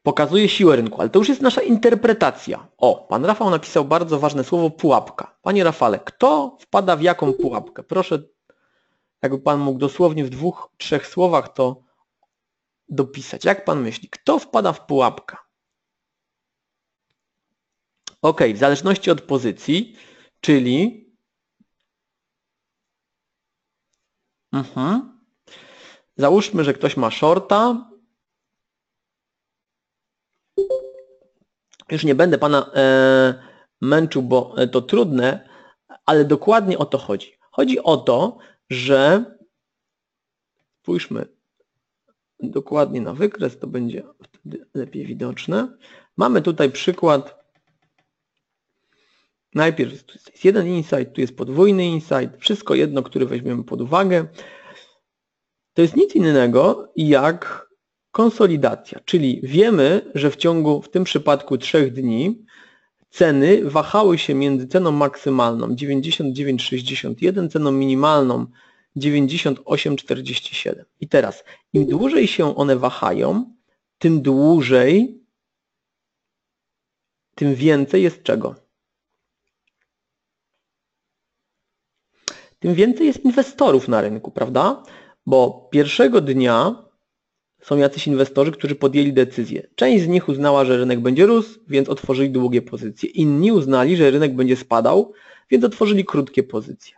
Pokazuje siłę rynku, ale to już jest nasza interpretacja. O, pan Rafał napisał bardzo ważne słowo pułapka. Panie Rafale, kto wpada w jaką pułapkę? Proszę, jakby pan mógł dosłownie w dwóch, trzech słowach to dopisać. Jak pan myśli, kto wpada w pułapkę? Ok, w zależności od pozycji, czyli... Załóżmy, że ktoś ma shorta. Już nie będę pana męczył, bo to trudne, ale dokładnie o to chodzi. Chodzi o to, że spójrzmy dokładnie na wykres, to będzie wtedy lepiej widoczne. Mamy tutaj przykład. Najpierw tu jest jeden insight, tu jest podwójny insight, wszystko jedno, które weźmiemy pod uwagę. To jest nic innego jak konsolidacja, czyli wiemy, że w ciągu w tym przypadku 3 dni ceny wahały się między ceną maksymalną 99,61, ceną minimalną 98,47. I teraz im dłużej się one wahają, tym dłużej, tym więcej jest czego? Tym więcej jest inwestorów na rynku, prawda? Bo pierwszego dnia są jacyś inwestorzy, którzy podjęli decyzję. Część z nich uznała, że rynek będzie rósł, więc otworzyli długie pozycje. Inni uznali, że rynek będzie spadał, więc otworzyli krótkie pozycje.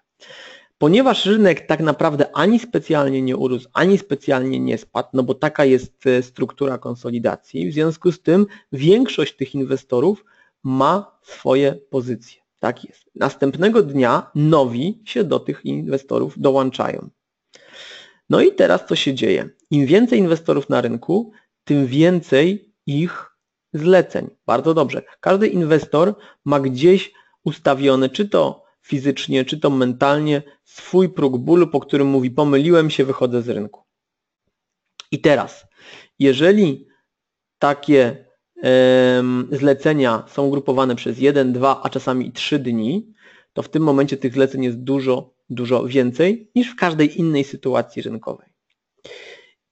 Ponieważ rynek tak naprawdę ani specjalnie nie urósł, ani specjalnie nie spadł, no bo taka jest struktura konsolidacji, w związku z tym większość tych inwestorów ma swoje pozycje. Tak jest. Następnego dnia nowi się do tych inwestorów dołączają. No i teraz co się dzieje? Im więcej inwestorów na rynku, tym więcej ich zleceń. Bardzo dobrze. Każdy inwestor ma gdzieś ustawiony, czy to fizycznie, czy to mentalnie, swój próg bólu, po którym mówi: pomyliłem się, wychodzę z rynku. I teraz, jeżeli takie zlecenia są grupowane przez 1, 2, a czasami 3 dni, to w tym momencie tych zleceń jest dużo więcej niż w każdej innej sytuacji rynkowej.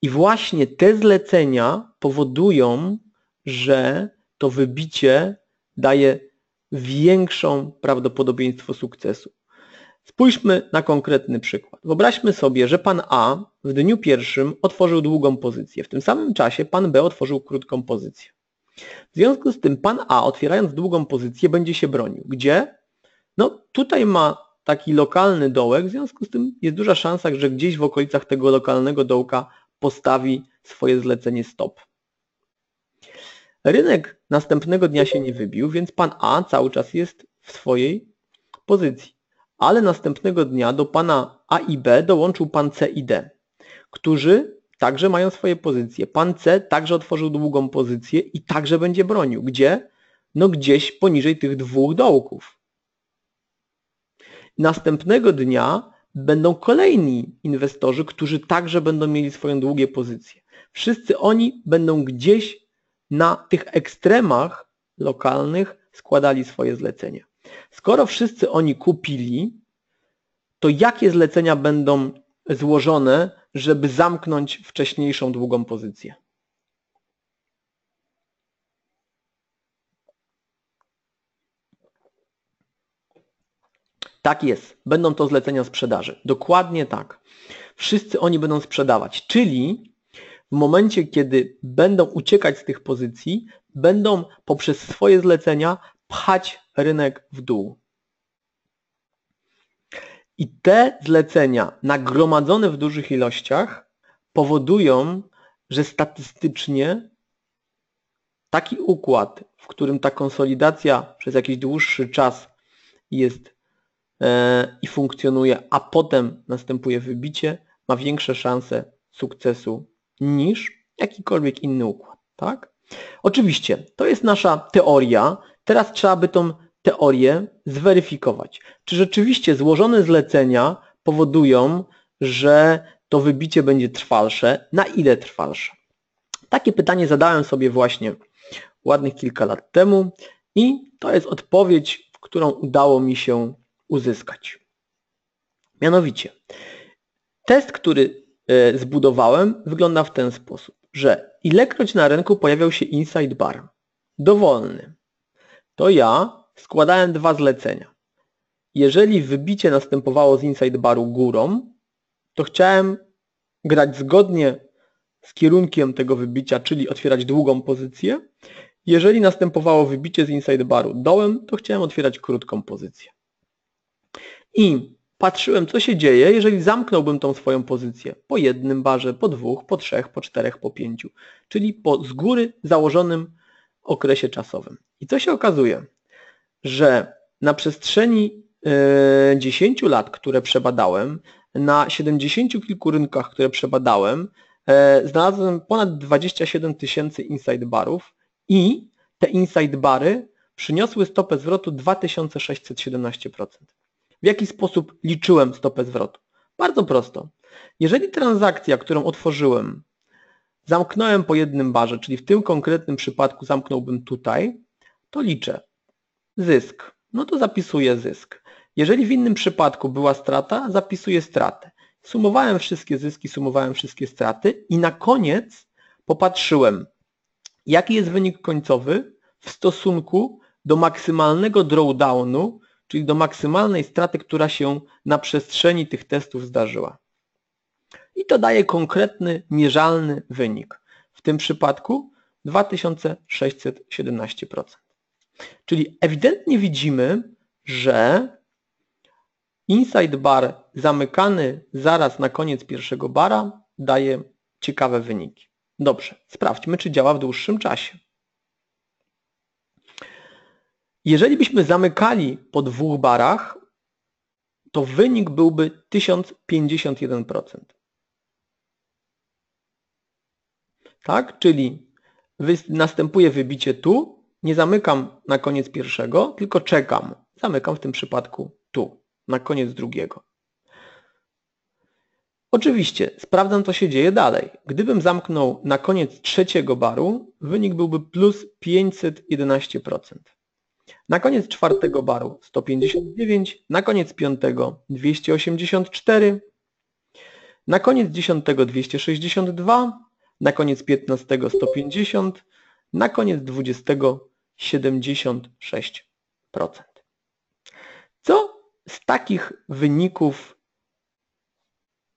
I właśnie te zlecenia powodują, że to wybicie daje większą prawdopodobieństwo sukcesu. Spójrzmy na konkretny przykład. Wyobraźmy sobie, że pan A w dniu pierwszym otworzył długą pozycję. W tym samym czasie pan B otworzył krótką pozycję. W związku z tym pan A, otwierając długą pozycję, będzie się bronił. Gdzie? No tutaj ma taki lokalny dołek, w związku z tym jest duża szansa, że gdzieś w okolicach tego lokalnego dołka postawi swoje zlecenie stop. Rynek następnego dnia się nie wybił, więc pan A cały czas jest w swojej pozycji. Ale następnego dnia do pana A i B dołączył pan C i D, którzy także mają swoje pozycje. Pan C także otworzył długą pozycję i także będzie bronił. Gdzie? No gdzieś poniżej tych dwóch dołków. Następnego dnia będą kolejni inwestorzy, którzy także będą mieli swoją długie pozycje. Wszyscy oni będą gdzieś na tych ekstremach lokalnych składali swoje zlecenia. Skoro wszyscy oni kupili, to jakie zlecenia będą złożone, żeby zamknąć wcześniejszą długą pozycję? Tak jest, będą to zlecenia sprzedaży. Dokładnie tak. Wszyscy oni będą sprzedawać, czyli w momencie, kiedy będą uciekać z tych pozycji, będą poprzez swoje zlecenia pchać rynek w dół. I te zlecenia nagromadzone w dużych ilościach powodują, że statystycznie taki układ, w którym ta konsolidacja przez jakiś dłuższy czas jest i funkcjonuje, a potem następuje wybicie, ma większe szanse sukcesu niż jakikolwiek inny układ, tak? Oczywiście, to jest nasza teoria. Teraz trzeba by tą teorię zweryfikować. Czy rzeczywiście złożone zlecenia powodują, że to wybicie będzie trwalsze? Na ile trwalsze? Takie pytanie zadałem sobie właśnie ładnych kilka lat temu i to jest odpowiedź, którą udało mi się uzyskać. Mianowicie, test, który zbudowałem, wygląda w ten sposób, że ilekroć na rynku pojawiał się Inside Bar, dowolny, to ja składałem dwa zlecenia. Jeżeli wybicie następowało z Inside Baru górą, to chciałem grać zgodnie z kierunkiem tego wybicia, czyli otwierać długą pozycję. Jeżeli następowało wybicie z Inside Baru dołem, to chciałem otwierać krótką pozycję. I patrzyłem, co się dzieje, jeżeli zamknąłbym tą swoją pozycję po jednym barze, po dwóch, po trzech, po czterech, po pięciu, czyli po z góry założonym okresie czasowym. I co się okazuje? Że na przestrzeni 10 lat, które przebadałem, na 70 kilku rynkach, które przebadałem, znalazłem ponad 27 tysięcy inside barów i te inside bary przyniosły stopę zwrotu 2617%. W jaki sposób liczyłem stopę zwrotu? Bardzo prosto. Jeżeli transakcja, którą otworzyłem, zamknąłem po jednym barze, czyli w tym konkretnym przypadku zamknąłbym tutaj, to liczę zysk. No to zapisuję zysk. Jeżeli w innym przypadku była strata, zapisuję stratę. Sumowałem wszystkie zyski, sumowałem wszystkie straty i na koniec popatrzyłem, jaki jest wynik końcowy w stosunku do maksymalnego drawdownu, czyli do maksymalnej straty, która się na przestrzeni tych testów zdarzyła. I to daje konkretny, mierzalny wynik. W tym przypadku 2617%. Czyli ewidentnie widzimy, że inside bar zamykany zaraz na koniec pierwszego bara daje ciekawe wyniki. Dobrze, sprawdźmy, czy działa w dłuższym czasie. Jeżeli byśmy zamykali po dwóch barach, to wynik byłby 1051%. Tak, czyli następuje wybicie tu, nie zamykam na koniec pierwszego, tylko czekam. Zamykam w tym przypadku tu, na koniec drugiego. Oczywiście sprawdzam, co się dzieje dalej. Gdybym zamknął na koniec trzeciego baru, wynik byłby plus 511%. Na koniec czwartego baru 159, na koniec piątego 284, na koniec dziesiątego 262, na koniec piętnastego 150, na koniec dwudziestego 76%. Co z takich wyników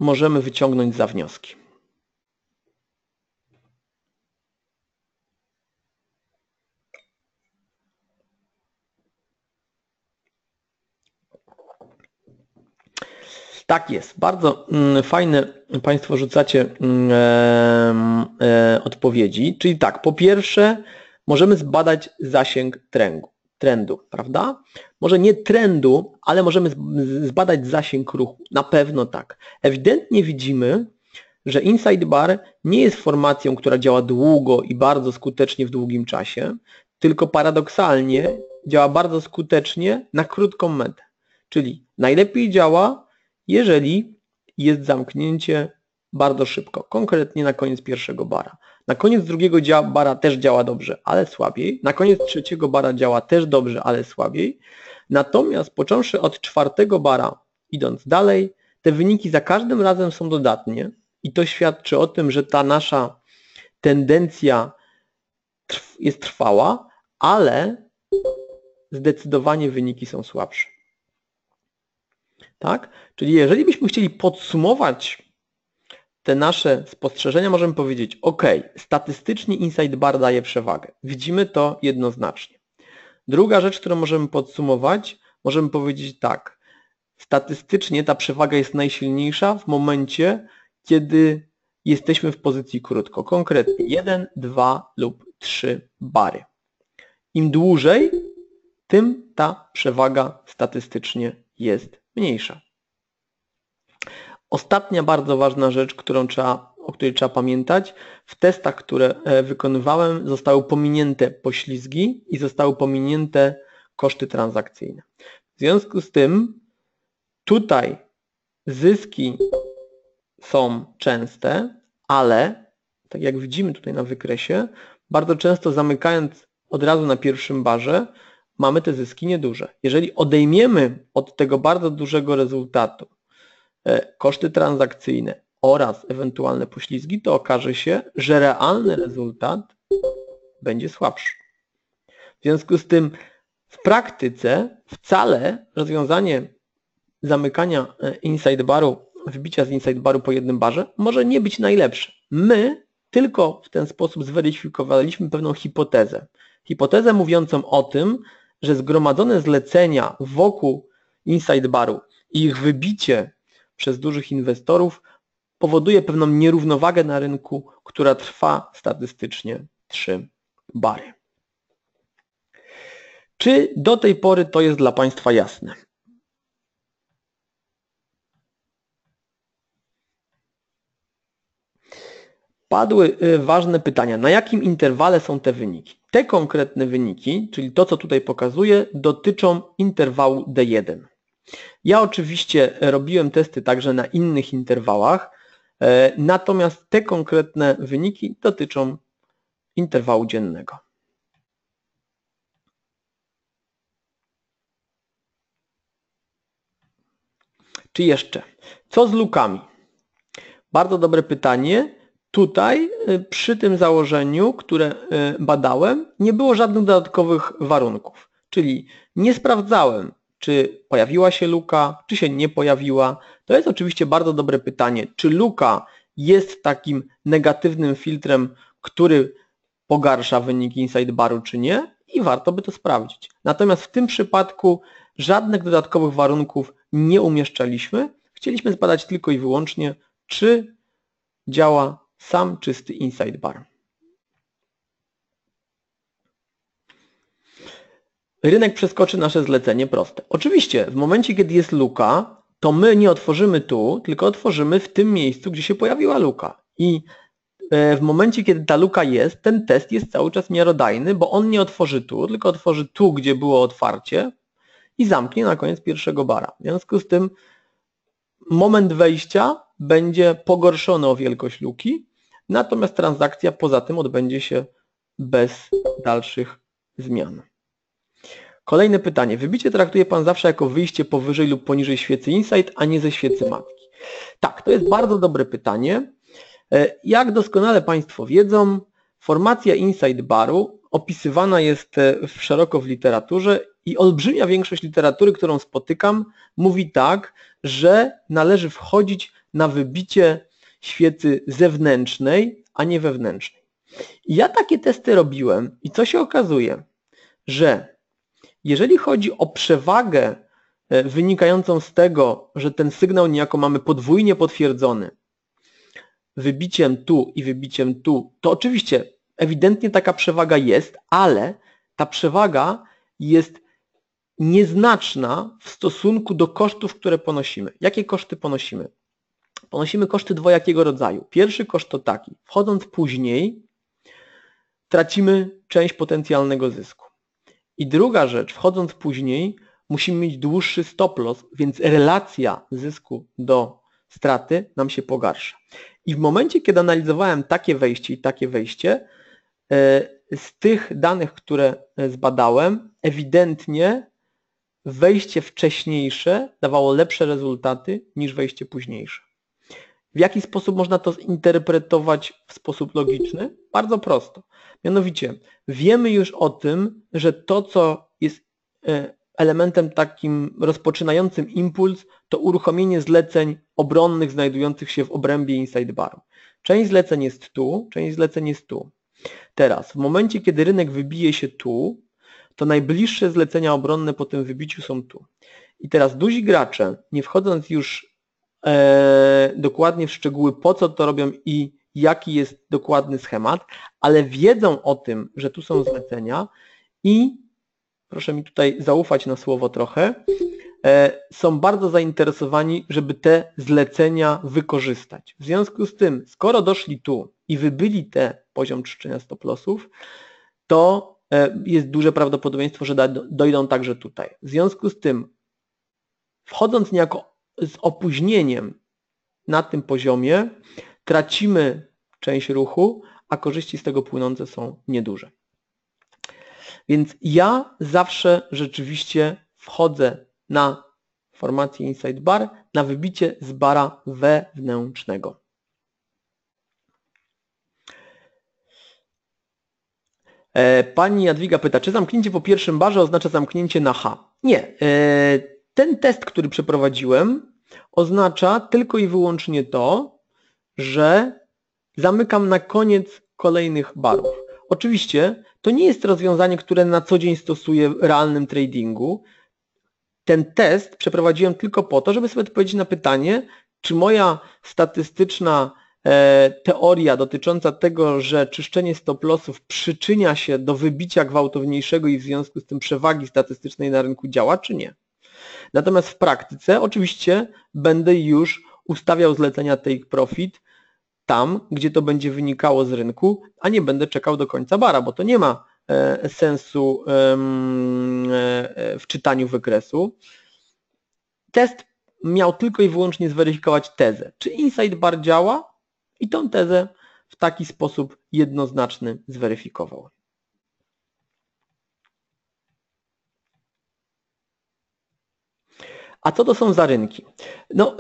możemy wyciągnąć za wnioski? Tak jest, bardzo fajne Państwo rzucacie odpowiedzi. Czyli tak, po pierwsze możemy zbadać zasięg trendu, prawda? Może nie trendu, ale możemy zbadać zasięg ruchu. Na pewno tak. Ewidentnie widzimy, że Inside Bar nie jest formacją, która działa długo i bardzo skutecznie w długim czasie, tylko paradoksalnie działa bardzo skutecznie na krótką metę. Czyli najlepiej działa, jeżeli jest zamknięcie bardzo szybko, konkretnie na koniec pierwszego bara. Na koniec drugiego bara też działa dobrze, ale słabiej. Na koniec trzeciego bara działa też dobrze, ale słabiej. Natomiast począwszy od czwartego bara, idąc dalej, te wyniki za każdym razem są dodatnie i to świadczy o tym, że ta nasza tendencja jest trwała, ale zdecydowanie wyniki są słabsze. Tak? Czyli jeżeli byśmy chcieli podsumować te nasze spostrzeżenia, możemy powiedzieć, ok, statystycznie Inside Bar daje przewagę. Widzimy to jednoznacznie. Druga rzecz, którą możemy podsumować, możemy powiedzieć tak, statystycznie ta przewaga jest najsilniejsza w momencie, kiedy jesteśmy w pozycji krótko, konkretnie 1, 2 lub 3 bary. Im dłużej, tym ta przewaga statystycznie jest mniejsza. Ostatnia bardzo ważna rzecz, którą trzeba o której trzeba pamiętać. W testach, które wykonywałem, zostały pominięte poślizgi i zostały pominięte koszty transakcyjne. W związku z tym tutaj zyski są częste, ale tak jak widzimy tutaj na wykresie, bardzo często zamykając od razu na pierwszym barze, mamy te zyski nieduże. Jeżeli odejmiemy od tego bardzo dużego rezultatu koszty transakcyjne oraz ewentualne poślizgi, to okaże się, że realny rezultat będzie słabszy. W związku z tym w praktyce wcale rozwiązanie zamykania inside baru, wybicia z inside baru po jednym barze może nie być najlepsze. My tylko w ten sposób zweryfikowaliśmy pewną hipotezę. Hipotezę mówiącą o tym, że zgromadzone zlecenia wokół inside baru i ich wybicie przez dużych inwestorów powoduje pewną nierównowagę na rynku, która trwa statystycznie 3 bary. Czy do tej pory to jest dla Państwa jasne? Padły ważne pytania. Na jakim interwale są te wyniki? Te konkretne wyniki, czyli to, co tutaj pokazuję, dotyczą interwału D1. Ja oczywiście robiłem testy także na innych interwałach, natomiast te konkretne wyniki dotyczą interwału dziennego. Czy jeszcze? Co z lukami? Bardzo dobre pytanie. Tutaj przy tym założeniu, które badałem, nie było żadnych dodatkowych warunków. Czyli nie sprawdzałem, czy pojawiła się luka, czy się nie pojawiła. To jest oczywiście bardzo dobre pytanie, czy luka jest takim negatywnym filtrem, który pogarsza wynik inside baru, czy nie, i warto by to sprawdzić. Natomiast w tym przypadku żadnych dodatkowych warunków nie umieszczaliśmy. Chcieliśmy zbadać tylko i wyłącznie, czy działa sam czysty inside bar. Rynek przeskoczy nasze zlecenie proste. Oczywiście w momencie, kiedy jest luka, to my nie otworzymy tu, tylko otworzymy w tym miejscu, gdzie się pojawiła luka. I w momencie, kiedy ta luka jest, ten test jest cały czas miarodajny, bo on nie otworzy tu, tylko otworzy tu, gdzie było otwarcie i zamknie na koniec pierwszego bara. W związku z tym moment wejścia będzie pogorszony o wielkość luki, natomiast transakcja poza tym odbędzie się bez dalszych zmian. Kolejne pytanie. Wybicie traktuje Pan zawsze jako wyjście powyżej lub poniżej świecy inside, a nie ze świecy matki. Tak, to jest bardzo dobre pytanie. Jak doskonale Państwo wiedzą, formacja inside baru opisywana jest szeroko w literaturze i olbrzymia większość literatury, którą spotykam, mówi tak, że należy wchodzić na wybicie świecy zewnętrznej, a nie wewnętrznej. I ja takie testy robiłem i co się okazuje, że jeżeli chodzi o przewagę wynikającą z tego, że ten sygnał niejako mamy podwójnie potwierdzony wybiciem tu i wybiciem tu, to oczywiście ewidentnie taka przewaga jest, ale ta przewaga jest nieznaczna w stosunku do kosztów, które ponosimy. Jakie koszty ponosimy? Ponosimy koszty dwojakiego rodzaju. Pierwszy koszt to taki. Wchodząc później, tracimy część potencjalnego zysku. I druga rzecz, wchodząc później, musimy mieć dłuższy stop loss, więc relacja zysku do straty nam się pogarsza. I w momencie, kiedy analizowałem takie wejście i takie wejście, z tych danych, które zbadałem, ewidentnie wejście wcześniejsze dawało lepsze rezultaty niż wejście późniejsze. W jaki sposób można to zinterpretować w sposób logiczny? Bardzo prosto. Mianowicie wiemy już o tym, że to, co jest elementem takim rozpoczynającym impuls, to uruchomienie zleceń obronnych znajdujących się w obrębie inside baru. Część zleceń jest tu, część zleceń jest tu. Teraz, w momencie, kiedy rynek wybije się tu, to najbliższe zlecenia obronne po tym wybiciu są tu. I teraz duzi gracze, nie wchodząc już dokładnie w szczegóły, po co to robią i jaki jest dokładny schemat, ale wiedzą o tym, że tu są zlecenia i, proszę mi tutaj zaufać na słowo trochę, są bardzo zainteresowani, żeby te zlecenia wykorzystać. W związku z tym, skoro doszli tu i wybyli te poziom czyszczenia stop lossów, to jest duże prawdopodobieństwo, że dojdą także tutaj. W związku z tym, wchodząc niejako z opóźnieniem na tym poziomie, tracimy część ruchu, a korzyści z tego płynące są nieduże. Więc ja zawsze rzeczywiście wchodzę na formację Inside Bar, na wybicie z bara wewnętrznego. Pani Jadwiga pyta, czy zamknięcie po pierwszym barze oznacza zamknięcie na H? Nie. Ten test, który przeprowadziłem, oznacza tylko i wyłącznie to, że zamykam na koniec kolejnych barów. Oczywiście to nie jest rozwiązanie, które na co dzień stosuję w realnym tradingu. Ten test przeprowadziłem tylko po to, żeby sobie odpowiedzieć na pytanie, czy moja statystyczna teoria dotycząca tego, że czyszczenie stop lossów przyczynia się do wybicia gwałtowniejszego i w związku z tym przewagi statystycznej na rynku działa, czy nie. Natomiast w praktyce oczywiście będę już ustawiał zlecenia take profit tam, gdzie to będzie wynikało z rynku, a nie będę czekał do końca bara, bo to nie ma sensu w czytaniu wykresu. Test miał tylko i wyłącznie zweryfikować tezę. Czy Inside Bar działa? I tą tezę w taki sposób jednoznaczny zweryfikował. A co to są za rynki? No,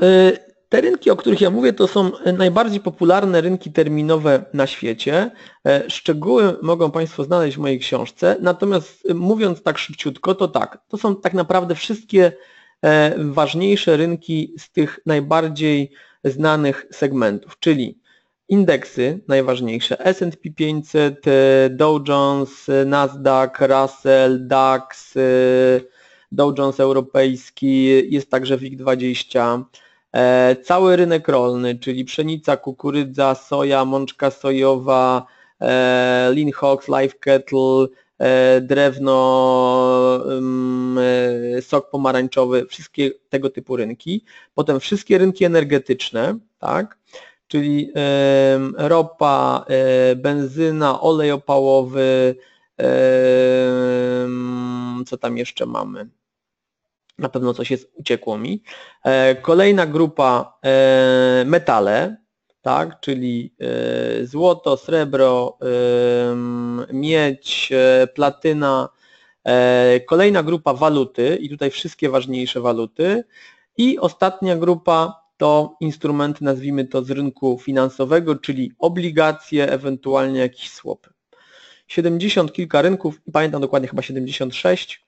te rynki, o których ja mówię, to są najbardziej popularne rynki terminowe na świecie. Szczegóły mogą Państwo znaleźć w mojej książce. Natomiast mówiąc tak szybciutko, to tak, to są tak naprawdę wszystkie ważniejsze rynki z tych najbardziej znanych segmentów, czyli indeksy najważniejsze, S&P 500, Dow Jones, Nasdaq, Russell, DAX, Dow Jones europejski, jest także WIG20, cały rynek rolny, czyli pszenica, kukurydza, soja, mączka sojowa, Lean Hogs, Live Cattle, drewno, sok pomarańczowy, wszystkie tego typu rynki. Potem wszystkie rynki energetyczne, tak? Czyli ropa, benzyna, olej opałowy, co tam jeszcze mamy? Na pewno coś jest, uciekło mi. Kolejna grupa, metale, tak, czyli złoto, srebro, miedź, platyna. Kolejna grupa waluty i tutaj wszystkie ważniejsze waluty. I ostatnia grupa to instrumenty, nazwijmy to, z rynku finansowego, czyli obligacje, ewentualnie jakieś swapy. 70 kilka rynków, pamiętam dokładnie, chyba 76.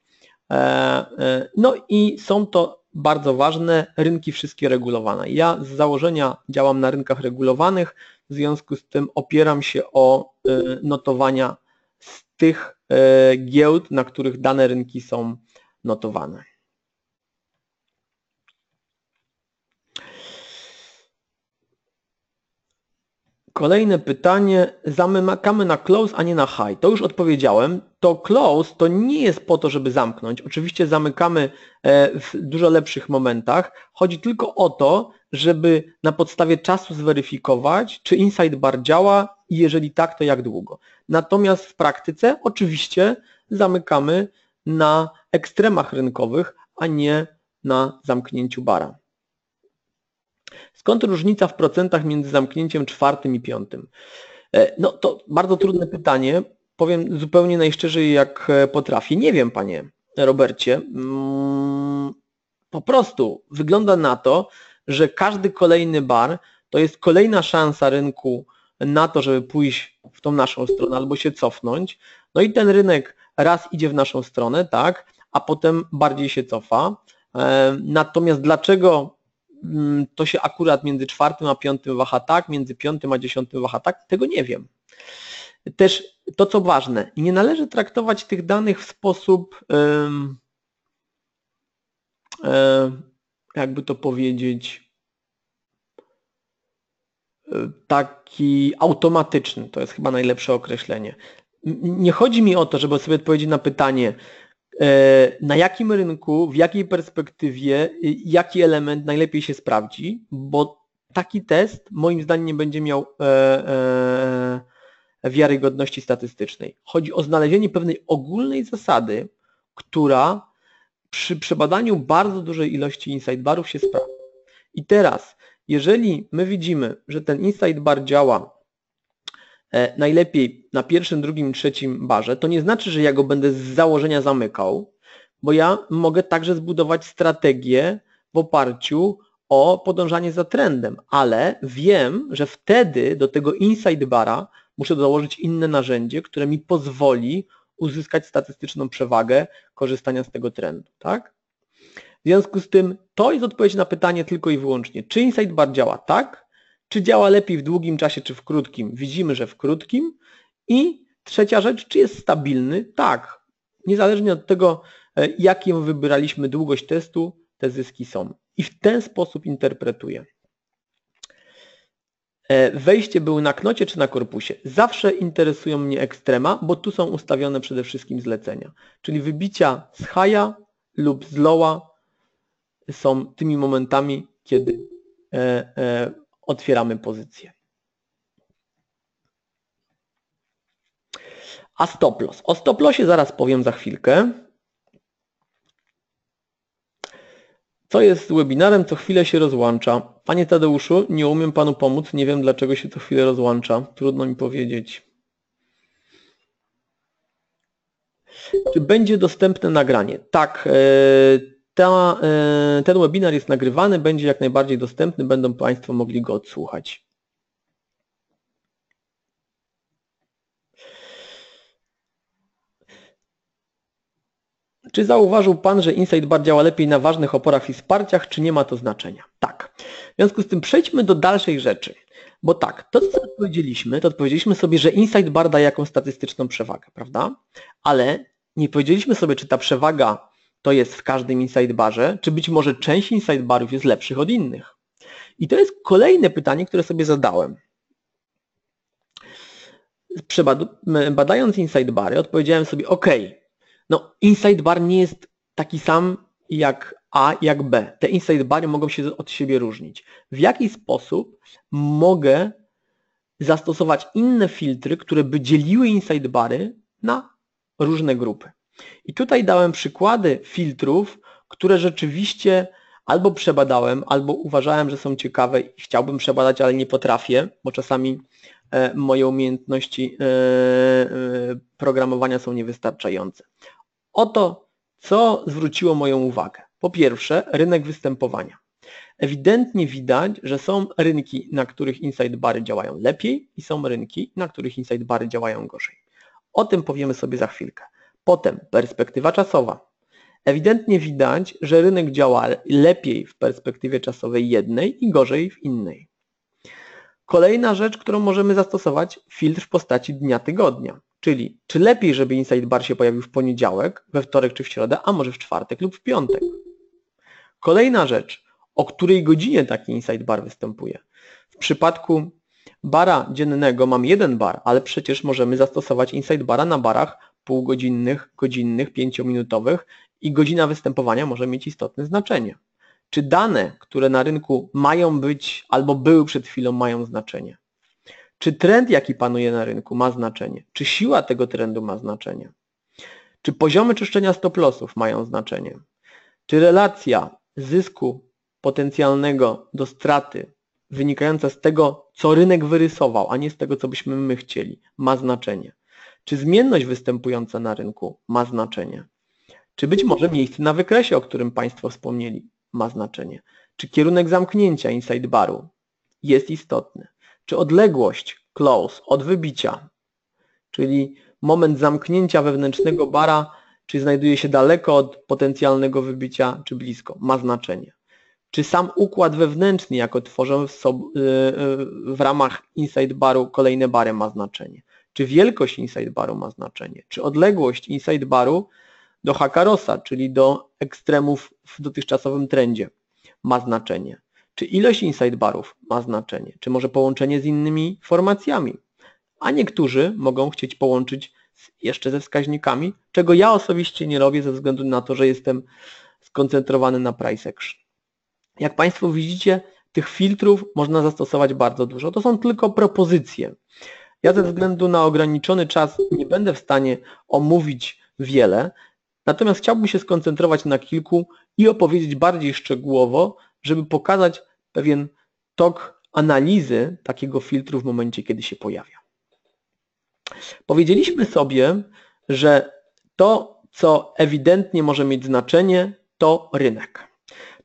No i są to bardzo ważne rynki, wszystkie regulowane. Ja z założenia działam na rynkach regulowanych, w związku z tym opieram się o notowania z tych giełd, na których dane rynki są notowane. Kolejne pytanie, zamykamy na close, a nie na high. To już odpowiedziałem. To close to nie jest po to, żeby zamknąć. Oczywiście zamykamy w dużo lepszych momentach. Chodzi tylko o to, żeby na podstawie czasu zweryfikować, czy Inside Bar działa i jeżeli tak, to jak długo. Natomiast w praktyce oczywiście zamykamy na ekstremach rynkowych, a nie na zamknięciu bara. Skąd różnica w procentach między zamknięciem czwartym i piątym? No to bardzo trudne pytanie. Powiem zupełnie najszczerzej, jak potrafię. Nie wiem, panie Robercie. Po prostu wygląda na to, że każdy kolejny bar to jest kolejna szansa rynku na to, żeby pójść w tą naszą stronę albo się cofnąć. No i ten rynek raz idzie w naszą stronę, tak, a potem bardziej się cofa. Natomiast dlaczego to się akurat między czwartym a piątym waha tak, między piątym a dziesiątym waha tak, tego nie wiem. Też to, co ważne, nie należy traktować tych danych w sposób, jakby to powiedzieć, taki automatyczny, to jest chyba najlepsze określenie. Nie chodzi mi o to, żeby sobie odpowiedzieć na pytanie, na jakim rynku, w jakiej perspektywie, jaki element najlepiej się sprawdzi, bo taki test moim zdaniem nie będzie miał wiarygodności statystycznej. Chodzi o znalezienie pewnej ogólnej zasady, która przy przebadaniu bardzo dużej ilości inside barów się sprawdza. I teraz, jeżeli my widzimy, że ten inside bar działa najlepiej na pierwszym, drugim, trzecim barze, to nie znaczy, że ja go będę z założenia zamykał, bo ja mogę także zbudować strategię w oparciu o podążanie za trendem, ale wiem, że wtedy do tego inside bara muszę dołożyć inne narzędzie, które mi pozwoli uzyskać statystyczną przewagę korzystania z tego trendu, tak? W związku z tym to jest odpowiedź na pytanie tylko i wyłącznie, czy inside bar działa tak, czy działa lepiej w długim czasie, czy w krótkim? Widzimy, że w krótkim. I trzecia rzecz, czy jest stabilny? Tak. Niezależnie od tego, jaką wybraliśmy długość testu, te zyski są. I w ten sposób interpretuję. Wejście było na knocie czy na korpusie? Zawsze interesują mnie ekstrema, bo tu są ustawione przede wszystkim zlecenia. Czyli wybicia z higha lub z lowa są tymi momentami, kiedy otwieramy pozycję. A stop loss. O stop lossie zaraz powiem za chwilkę. Co jest z webinarem? Co chwilę się rozłącza. Panie Tadeuszu, nie umiem Panu pomóc. Nie wiem, dlaczego się co chwilę rozłącza. Trudno mi powiedzieć. Czy będzie dostępne nagranie? Tak. Ten webinar jest nagrywany, będzie jak najbardziej dostępny, będą Państwo mogli go odsłuchać. Czy zauważył Pan, że Inside Bar działa lepiej na ważnych oporach i wsparciach, czy nie ma to znaczenia? Tak. W związku z tym przejdźmy do dalszej rzeczy. Bo tak, to co powiedzieliśmy, to odpowiedzieliśmy sobie, że Inside Bar da jakąś statystyczną przewagę, prawda? Ale nie powiedzieliśmy sobie, czy ta przewaga to jest w każdym inside barze, czy być może część inside barów jest lepszych od innych. I to jest kolejne pytanie, które sobie zadałem. Badając inside bary odpowiedziałem sobie, ok, no inside bar nie jest taki sam jak A, jak B. Te inside bary mogą się od siebie różnić. W jaki sposób mogę zastosować inne filtry, które by dzieliły inside bary na różne grupy? I tutaj dałem przykłady filtrów, które rzeczywiście albo przebadałem, albo uważałem, że są ciekawe i chciałbym przebadać, ale nie potrafię, bo czasami moje umiejętności programowania są niewystarczające. Oto, co zwróciło moją uwagę. Po pierwsze, rynek występowania. Ewidentnie widać, że są rynki, na których inside bary działają lepiej i są rynki, na których inside bary działają gorzej. O tym powiemy sobie za chwilkę. Potem perspektywa czasowa. Ewidentnie widać, że rynek działa lepiej w perspektywie czasowej jednej i gorzej w innej. Kolejna rzecz, którą możemy zastosować, filtr w postaci dnia tygodnia. Czyli czy lepiej, żeby inside bar się pojawił w poniedziałek, we wtorek czy w środę, a może w czwartek lub w piątek. Kolejna rzecz, o której godzinie taki inside bar występuje. W przypadku bara dziennego mam jeden bar, ale przecież możemy zastosować inside bara na barach półgodzinnych, godzinnych, 5-minutowych i godzina występowania może mieć istotne znaczenie. Czy dane, które na rynku mają być albo były przed chwilą, mają znaczenie? Czy trend, jaki panuje na rynku, ma znaczenie? Czy siła tego trendu ma znaczenie? Czy poziomy czyszczenia stop lossów mają znaczenie? Czy relacja zysku potencjalnego do straty wynikająca z tego, co rynek wyrysował, a nie z tego, co byśmy my chcieli, ma znaczenie? Czy zmienność występująca na rynku ma znaczenie? Czy być może miejsce na wykresie, o którym Państwo wspomnieli, ma znaczenie? Czy kierunek zamknięcia inside baru jest istotny? Czy odległość close od wybicia, czyli moment zamknięcia wewnętrznego bara, czy znajduje się daleko od potencjalnego wybicia, czy blisko, ma znaczenie? Czy sam układ wewnętrzny, jako tworzę w ramach inside baru kolejne bary, ma znaczenie? Czy wielkość inside baru ma znaczenie? Czy odległość inside baru do hakarosa, czyli do ekstremów w dotychczasowym trendzie, ma znaczenie? Czy ilość inside barów ma znaczenie? Czy może połączenie z innymi formacjami? A niektórzy mogą chcieć połączyć jeszcze ze wskaźnikami, czego ja osobiście nie robię ze względu na to, że jestem skoncentrowany na price action. Jak Państwo widzicie, tych filtrów można zastosować bardzo dużo. To są tylko propozycje. Ja ze względu na ograniczony czas nie będę w stanie omówić wiele, natomiast chciałbym się skoncentrować na kilku i opowiedzieć bardziej szczegółowo, żeby pokazać pewien tok analizy takiego filtru w momencie, kiedy się pojawia. Powiedzieliśmy sobie, że to, co ewidentnie może mieć znaczenie, to rynek.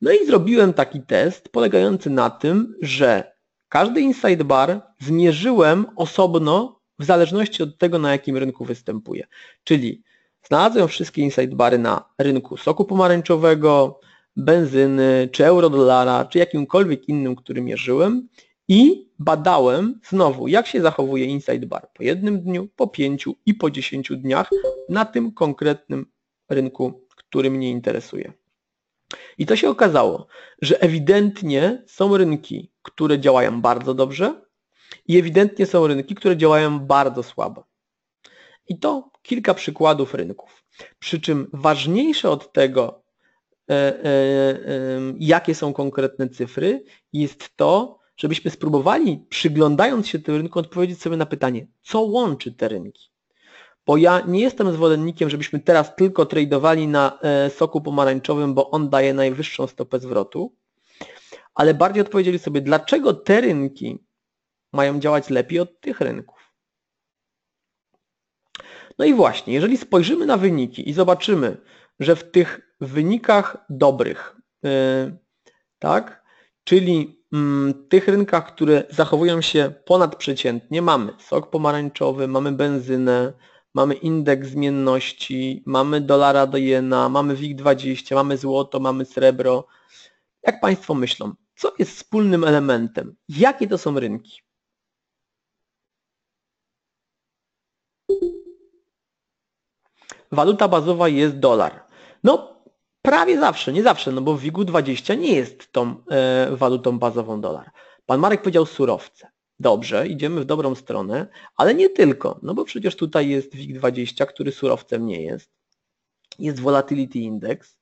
No i zrobiłem taki test polegający na tym, że każdy inside bar zmierzyłem osobno w zależności od tego, na jakim rynku występuje. Czyli znalazłem wszystkie inside bary na rynku soku pomarańczowego, benzyny, czy eurodolara, czy jakimkolwiek innym, który mierzyłem i badałem znowu, jak się zachowuje inside bar po jednym dniu, po 5 i po 10 dniach na tym konkretnym rynku, który mnie interesuje. I to się okazało, że ewidentnie są rynki, które działają bardzo dobrze i ewidentnie są rynki, które działają bardzo słabo. I to kilka przykładów rynków. Przy czym ważniejsze od tego, jakie są konkretne cyfry, jest to, żebyśmy spróbowali, przyglądając się tym rynkom, odpowiedzieć sobie na pytanie, co łączy te rynki. Bo ja nie jestem zwolennikiem, żebyśmy teraz tylko tradowali na soku pomarańczowym, bo on daje najwyższą stopę zwrotu, ale bardziej odpowiedzieli sobie, dlaczego te rynki mają działać lepiej od tych rynków. No i właśnie, jeżeli spojrzymy na wyniki i zobaczymy, że w tych wynikach dobrych, tak, czyli tych rynkach, które zachowują się ponadprzeciętnie, mamy sok pomarańczowy, mamy benzynę, mamy indeks zmienności, mamy dolara do jena, mamy WIG20, mamy złoto, mamy srebro. Jak Państwo myślą, co jest wspólnym elementem? Jakie to są rynki? Waluta bazowa jest dolar. No prawie zawsze, nie zawsze, no bo w WIG-20 nie jest tą walutą bazową dolar. Pan Marek powiedział surowce. Dobrze, idziemy w dobrą stronę, ale nie tylko, no bo przecież tutaj jest WIG-20, który surowcem nie jest. Jest Volatility Index.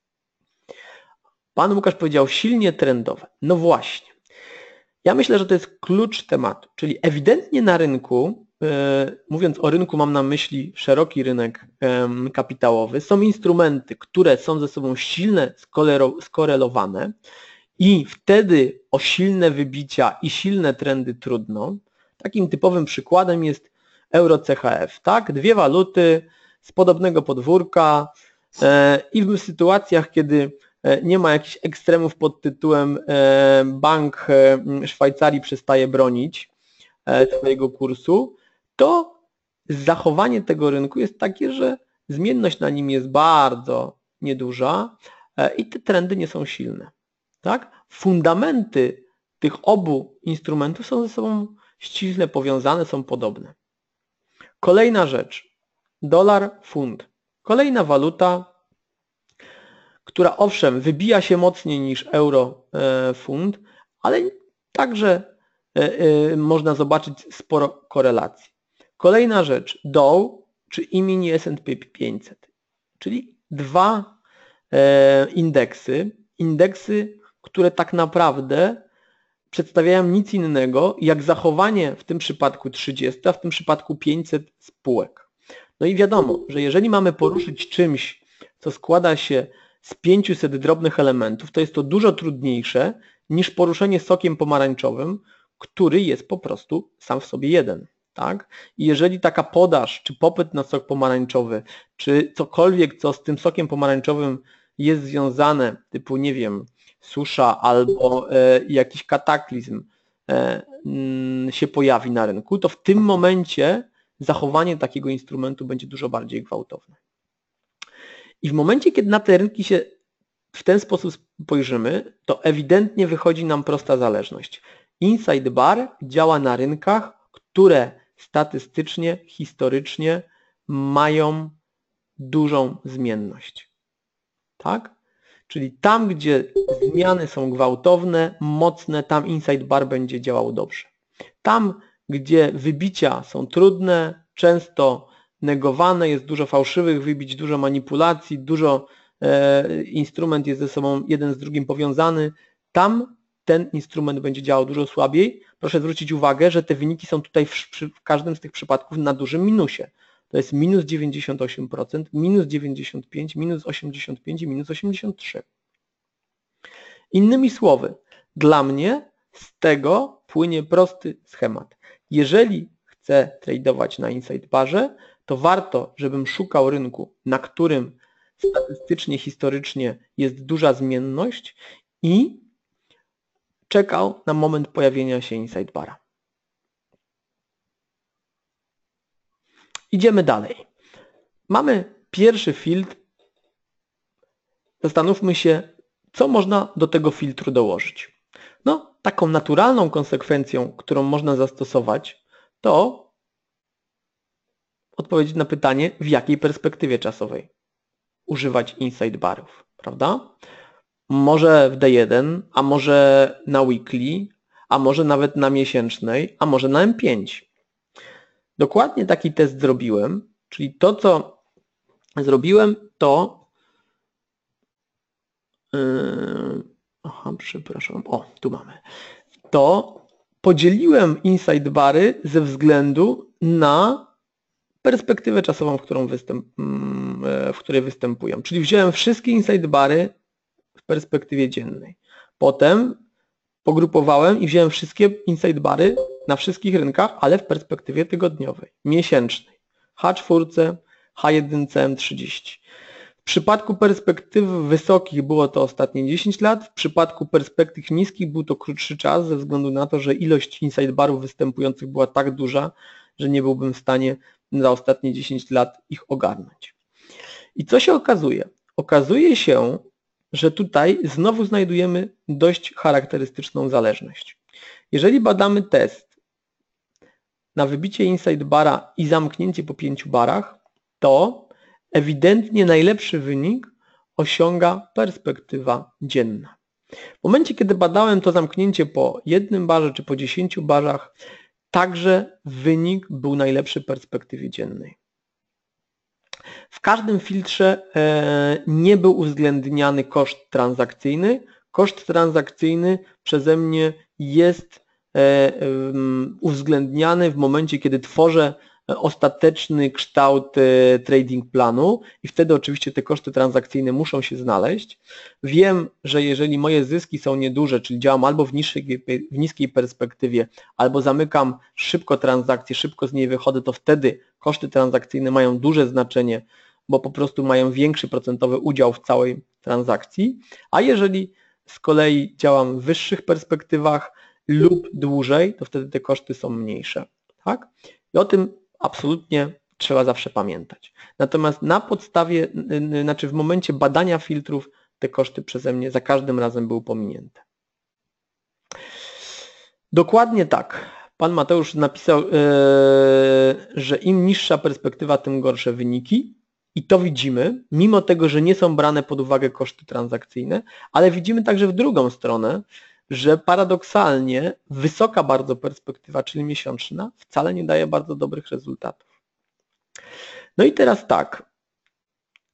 Pan Łukasz powiedział silnie trendowe. No właśnie. Ja myślę, że to jest klucz tematu, czyli ewidentnie na rynku, mówiąc o rynku mam na myśli szeroki rynek kapitałowy, są instrumenty, które są ze sobą silnie skorelowane i wtedy o silne wybicia i silne trendy trudno. Takim typowym przykładem jest EuroCHF, tak? Dwie waluty z podobnego podwórka i w sytuacjach, kiedy nie ma jakichś ekstremów pod tytułem Bank Szwajcarii przestaje bronić swojego kursu, to zachowanie tego rynku jest takie, że zmienność na nim jest bardzo nieduża i te trendy nie są silne. Tak? Fundamenty tych obu instrumentów są ze sobą ściśle powiązane, są podobne. Kolejna rzecz. Dolar, funt. Kolejna waluta, która owszem wybija się mocniej niż euro, funt, ale także można zobaczyć sporo korelacji. Kolejna rzecz, Dow czy mini S&P 500, czyli dwa indeksy, które tak naprawdę przedstawiają nic innego jak zachowanie w tym przypadku 30, a w tym przypadku 500 spółek. No i wiadomo, że jeżeli mamy poruszyć czymś, co składa się z 500 drobnych elementów, to jest to dużo trudniejsze niż poruszenie sokiem pomarańczowym, który jest po prostu sam w sobie jeden. Tak? I jeżeli taka podaż, czy popyt na sok pomarańczowy, czy cokolwiek, co z tym sokiem pomarańczowym jest związane, typu, nie wiem, susza albo jakiś kataklizm się pojawi na rynku, to w tym momencie zachowanie takiego instrumentu będzie dużo bardziej gwałtowne. I w momencie, kiedy na te rynki się w ten sposób spojrzymy, to ewidentnie wychodzi nam prosta zależność. Inside Bar działa na rynkach, które statystycznie, historycznie mają dużą zmienność. Tak? Czyli tam, gdzie zmiany są gwałtowne, mocne, tam Inside Bar będzie działał dobrze. Tam, gdzie wybicia są trudne, często negowane, jest dużo fałszywych wybić, dużo manipulacji, dużo instrument jest ze sobą jeden z drugim powiązany, tam ten instrument będzie działał dużo słabiej. Proszę zwrócić uwagę, że te wyniki są tutaj w każdym z tych przypadków na dużym minusie. To jest minus 98%, minus 95%, minus 85% i minus 83%. Innymi słowy, dla mnie z tego płynie prosty schemat. Jeżeli chcę tradeować na Inside Barze, to warto, żebym szukał rynku, na którym statystycznie, historycznie jest duża zmienność i czekał na moment pojawienia się Inside Bara. Idziemy dalej. Mamy pierwszy filtr. Zastanówmy się, co można do tego filtru dołożyć. No, taką naturalną konsekwencją, którą można zastosować, to odpowiedzieć na pytanie, w jakiej perspektywie czasowej używać Inside Barów, prawda? Może w D1, a może na weekly, a może nawet na miesięcznej, a może na M5. Dokładnie taki test zrobiłem, czyli to, co zrobiłem, to... tu mamy. To podzieliłem Inside Bary ze względu na perspektywę czasową, w której występują. Czyli wziąłem wszystkie Inside Bary w perspektywie dziennej. Potem pogrupowałem i wziąłem wszystkie Inside Bary na wszystkich rynkach, ale w perspektywie tygodniowej, miesięcznej. H4, H1, M30. W przypadku perspektyw wysokich było to ostatnie 10 lat, w przypadku perspektyw niskich był to krótszy czas, ze względu na to, że ilość Inside Barów występujących była tak duża, że nie byłbym w stanie za ostatnie 10 lat ich ogarnąć. I co się okazuje? Okazuje się, że tutaj znowu znajdujemy dość charakterystyczną zależność. Jeżeli badamy test na wybicie Inside Bara i zamknięcie po 5 barach, to ewidentnie najlepszy wynik osiąga perspektywa dzienna. W momencie, kiedy badałem to zamknięcie po jednym barze czy po 10 barach, także wynik był najlepszy w perspektywie dziennej. W każdym filtrze nie był uwzględniany koszt transakcyjny. Koszt transakcyjny przeze mnie jest uwzględniany w momencie, kiedy tworzę ostateczny kształt trading planu i wtedy oczywiście te koszty transakcyjne muszą się znaleźć. Wiem, że jeżeli moje zyski są nieduże, czyli działam albo w niskiej perspektywie, albo zamykam szybko transakcję, szybko z niej wychodzę, to wtedy koszty transakcyjne mają duże znaczenie, bo po prostu mają większy procentowy udział w całej transakcji, a jeżeli z kolei działam w wyższych perspektywach lub dłużej, to wtedy te koszty są mniejsze. Tak? I o tym absolutnie trzeba zawsze pamiętać. Natomiast na podstawie, znaczy w momencie badania filtrów te koszty przeze mnie za każdym razem były pominięte. Dokładnie tak. Pan Mateusz napisał, że im niższa perspektywa, tym gorsze wyniki. I to widzimy, mimo tego, że nie są brane pod uwagę koszty transakcyjne, ale widzimy także w drugą stronę, że paradoksalnie wysoka bardzo perspektywa, czyli miesięczna, wcale nie daje bardzo dobrych rezultatów. No i teraz tak,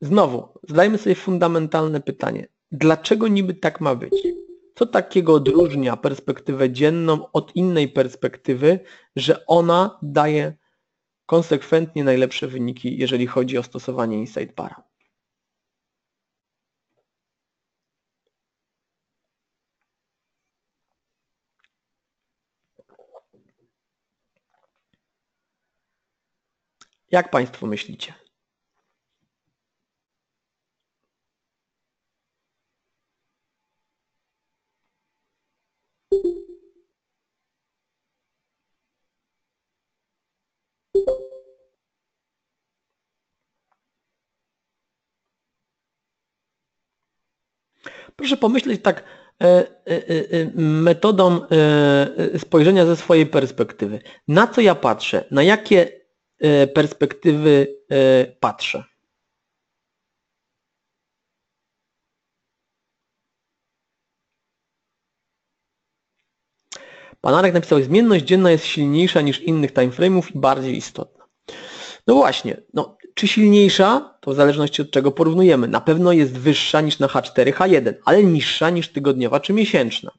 znowu zadajmy sobie fundamentalne pytanie. Dlaczego niby tak ma być? Co takiego odróżnia perspektywę dzienną od innej perspektywy, że ona daje konsekwentnie najlepsze wyniki, jeżeli chodzi o stosowanie Inside Bara? Jak Państwo myślicie? Proszę pomyśleć tak metodą spojrzenia ze swojej perspektywy. Na co ja patrzę? Na jakie perspektywy patrzę? Pan Arek napisał, zmienność dzienna jest silniejsza niż innych timeframe'ów i bardziej istotna. No właśnie, no, czy silniejsza, to w zależności od czego porównujemy. Na pewno jest wyższa niż na H4, H1, ale niższa niż tygodniowa czy miesięczna.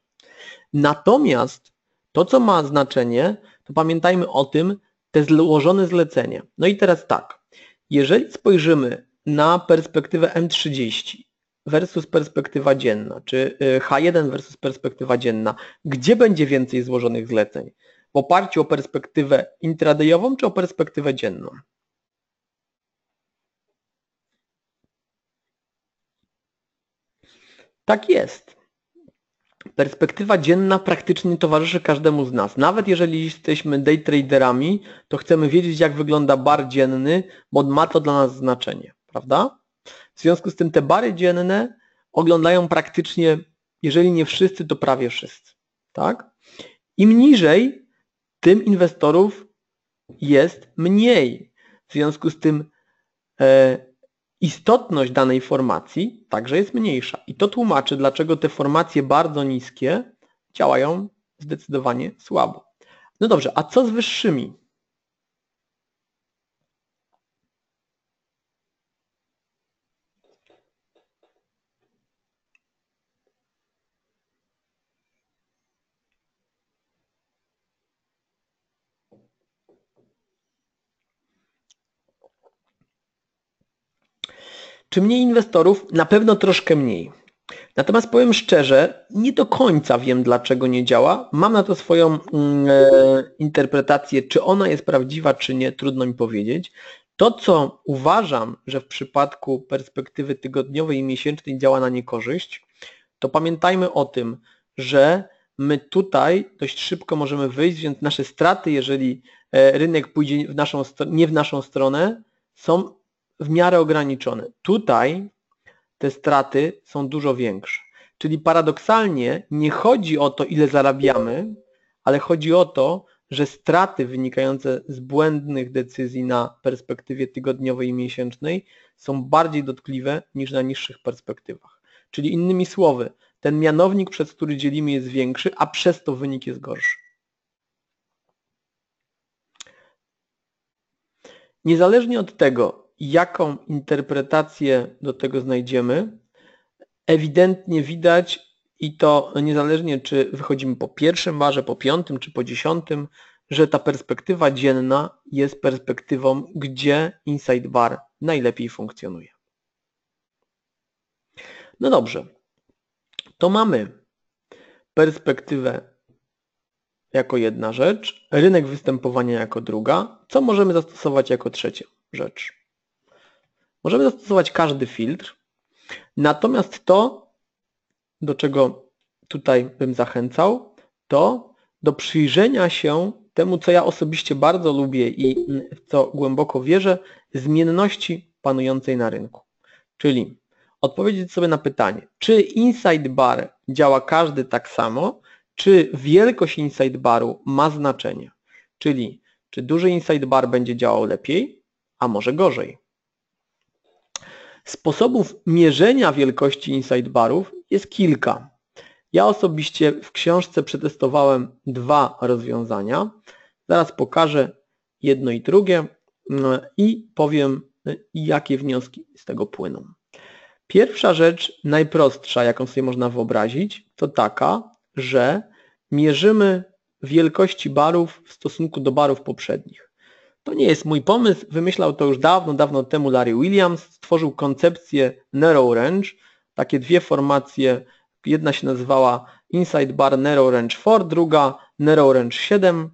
Natomiast to, co ma znaczenie, to pamiętajmy o tym, te złożone zlecenie. No i teraz tak, jeżeli spojrzymy na perspektywę M30 versus perspektywa dzienna, czy H1 versus perspektywa dzienna, gdzie będzie więcej złożonych zleceń? W oparciu o perspektywę intradayową czy o perspektywę dzienną? Tak jest. Perspektywa dzienna praktycznie towarzyszy każdemu z nas. Nawet jeżeli jesteśmy day traderami, to chcemy wiedzieć, jak wygląda bar dzienny, bo ma to dla nas znaczenie, prawda? W związku z tym te bary dzienne oglądają praktycznie, jeżeli nie wszyscy, to prawie wszyscy, tak? Im niżej, tym inwestorów jest mniej. W związku z tym istotność danej formacji także jest mniejsza. I to tłumaczy, dlaczego te formacje bardzo niskie działają zdecydowanie słabo. No dobrze, a co z wyższymi? Czy mniej inwestorów? Na pewno troszkę mniej. Natomiast powiem szczerze, nie do końca wiem, dlaczego nie działa. Mam na to swoją interpretację, czy ona jest prawdziwa, czy nie, trudno mi powiedzieć. To, co uważam, że w przypadku perspektywy tygodniowej i miesięcznej działa na niekorzyść, to pamiętajmy o tym, że my tutaj dość szybko możemy wyjść, więc nasze straty, jeżeli rynek pójdzie w naszą, nie w naszą stronę, są w miarę ograniczone. Tutaj te straty są dużo większe. Czyli paradoksalnie nie chodzi o to, ile zarabiamy, ale chodzi o to, że straty wynikające z błędnych decyzji na perspektywie tygodniowej i miesięcznej są bardziej dotkliwe niż na niższych perspektywach. Czyli innymi słowy, ten mianownik, przez który dzielimy, jest większy, a przez to wynik jest gorszy. Niezależnie od tego, jaką interpretację do tego znajdziemy, ewidentnie widać, i to niezależnie, czy wychodzimy po pierwszym barze, po piątym czy po dziesiątym, że ta perspektywa dzienna jest perspektywą, gdzie Inside Bar najlepiej funkcjonuje. No dobrze, to mamy perspektywę jako jedna rzecz, rynek występowania jako druga. Co możemy zastosować jako trzecia rzecz? Możemy zastosować każdy filtr, natomiast to, do czego tutaj bym zachęcał, to do przyjrzenia się temu, co ja osobiście bardzo lubię i w co głęboko wierzę, zmienności panującej na rynku. Czyli odpowiedzieć sobie na pytanie, czy Inside Bar działa każdy tak samo, czy wielkość Inside Baru ma znaczenie, czyli czy duży Inside Bar będzie działał lepiej, a może gorzej. Sposobów mierzenia wielkości Inside Barów jest kilka. Ja osobiście w książce przetestowałem dwa rozwiązania. Zaraz pokażę jedno i drugie i powiem, jakie wnioski z tego płyną. Pierwsza rzecz, najprostsza, jaką sobie można wyobrazić, to taka, że mierzymy wielkości barów w stosunku do barów poprzednich. To nie jest mój pomysł, wymyślał to już dawno, dawno temu Larry Williams, stworzył koncepcję Narrow Range, takie dwie formacje, jedna się nazywała Inside Bar Narrow Range 4, druga Narrow Range 7.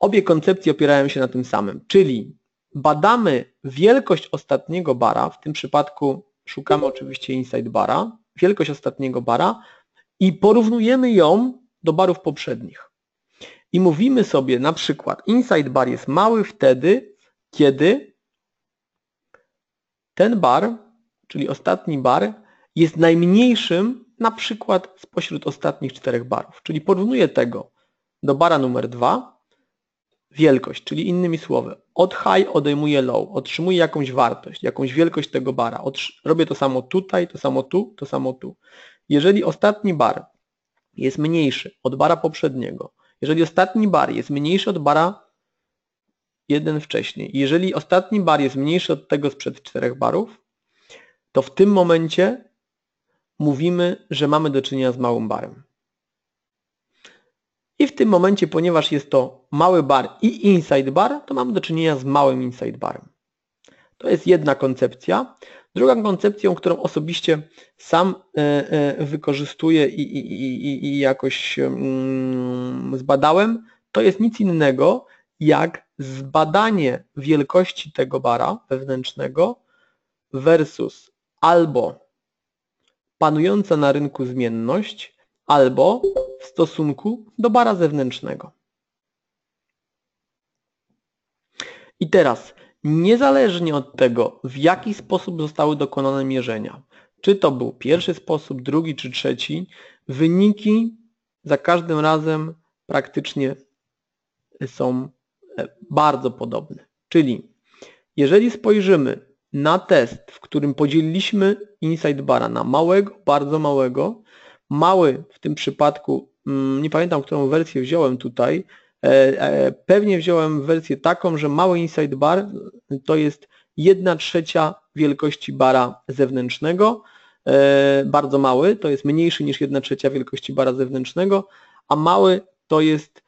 Obie koncepcje opierają się na tym samym, czyli badamy wielkość ostatniego bara, w tym przypadku szukamy oczywiście Inside Bara, wielkość ostatniego bara i porównujemy ją do barów poprzednich. I mówimy sobie na przykład, Inside Bar jest mały wtedy, kiedy ten bar, czyli ostatni bar, jest najmniejszym na przykład spośród ostatnich czterech barów. Czyli porównuję tego do bara numer 2, wielkość, czyli innymi słowy, od high odejmuję low, otrzymuję jakąś wartość, jakąś wielkość tego bara. Robię to samo tutaj, to samo tu, to samo tu. Jeżeli ostatni bar jest mniejszy od bara poprzedniego, jeżeli ostatni bar jest mniejszy od bara jeden wcześniej. Jeżeli ostatni bar jest mniejszy od tego sprzed 4 barów, to w tym momencie mówimy, że mamy do czynienia z małym barem. I w tym momencie, ponieważ jest to mały bar i inside bar, to mamy do czynienia z małym inside barem. To jest jedna koncepcja. Drugą koncepcją, którą osobiście sam wykorzystuję i jakoś zbadałem, to jest nic innego jak zbadanie wielkości tego bara wewnętrznego versus albo panująca na rynku zmienność, albo w stosunku do bara zewnętrznego. I teraz, niezależnie od tego, w jaki sposób zostały dokonane mierzenia, czy to był pierwszy sposób, drugi czy trzeci, wyniki za każdym razem praktycznie są bardzo podobne. Czyli jeżeli spojrzymy na test, w którym podzieliliśmy inside bara na małego, bardzo małego, mały w tym przypadku, nie pamiętam, którą wersję wziąłem tutaj, pewnie wziąłem wersję taką, że mały inside bar to jest 1/3 wielkości bara zewnętrznego, bardzo mały to jest mniejszy niż 1/3 wielkości bara zewnętrznego, a mały to jest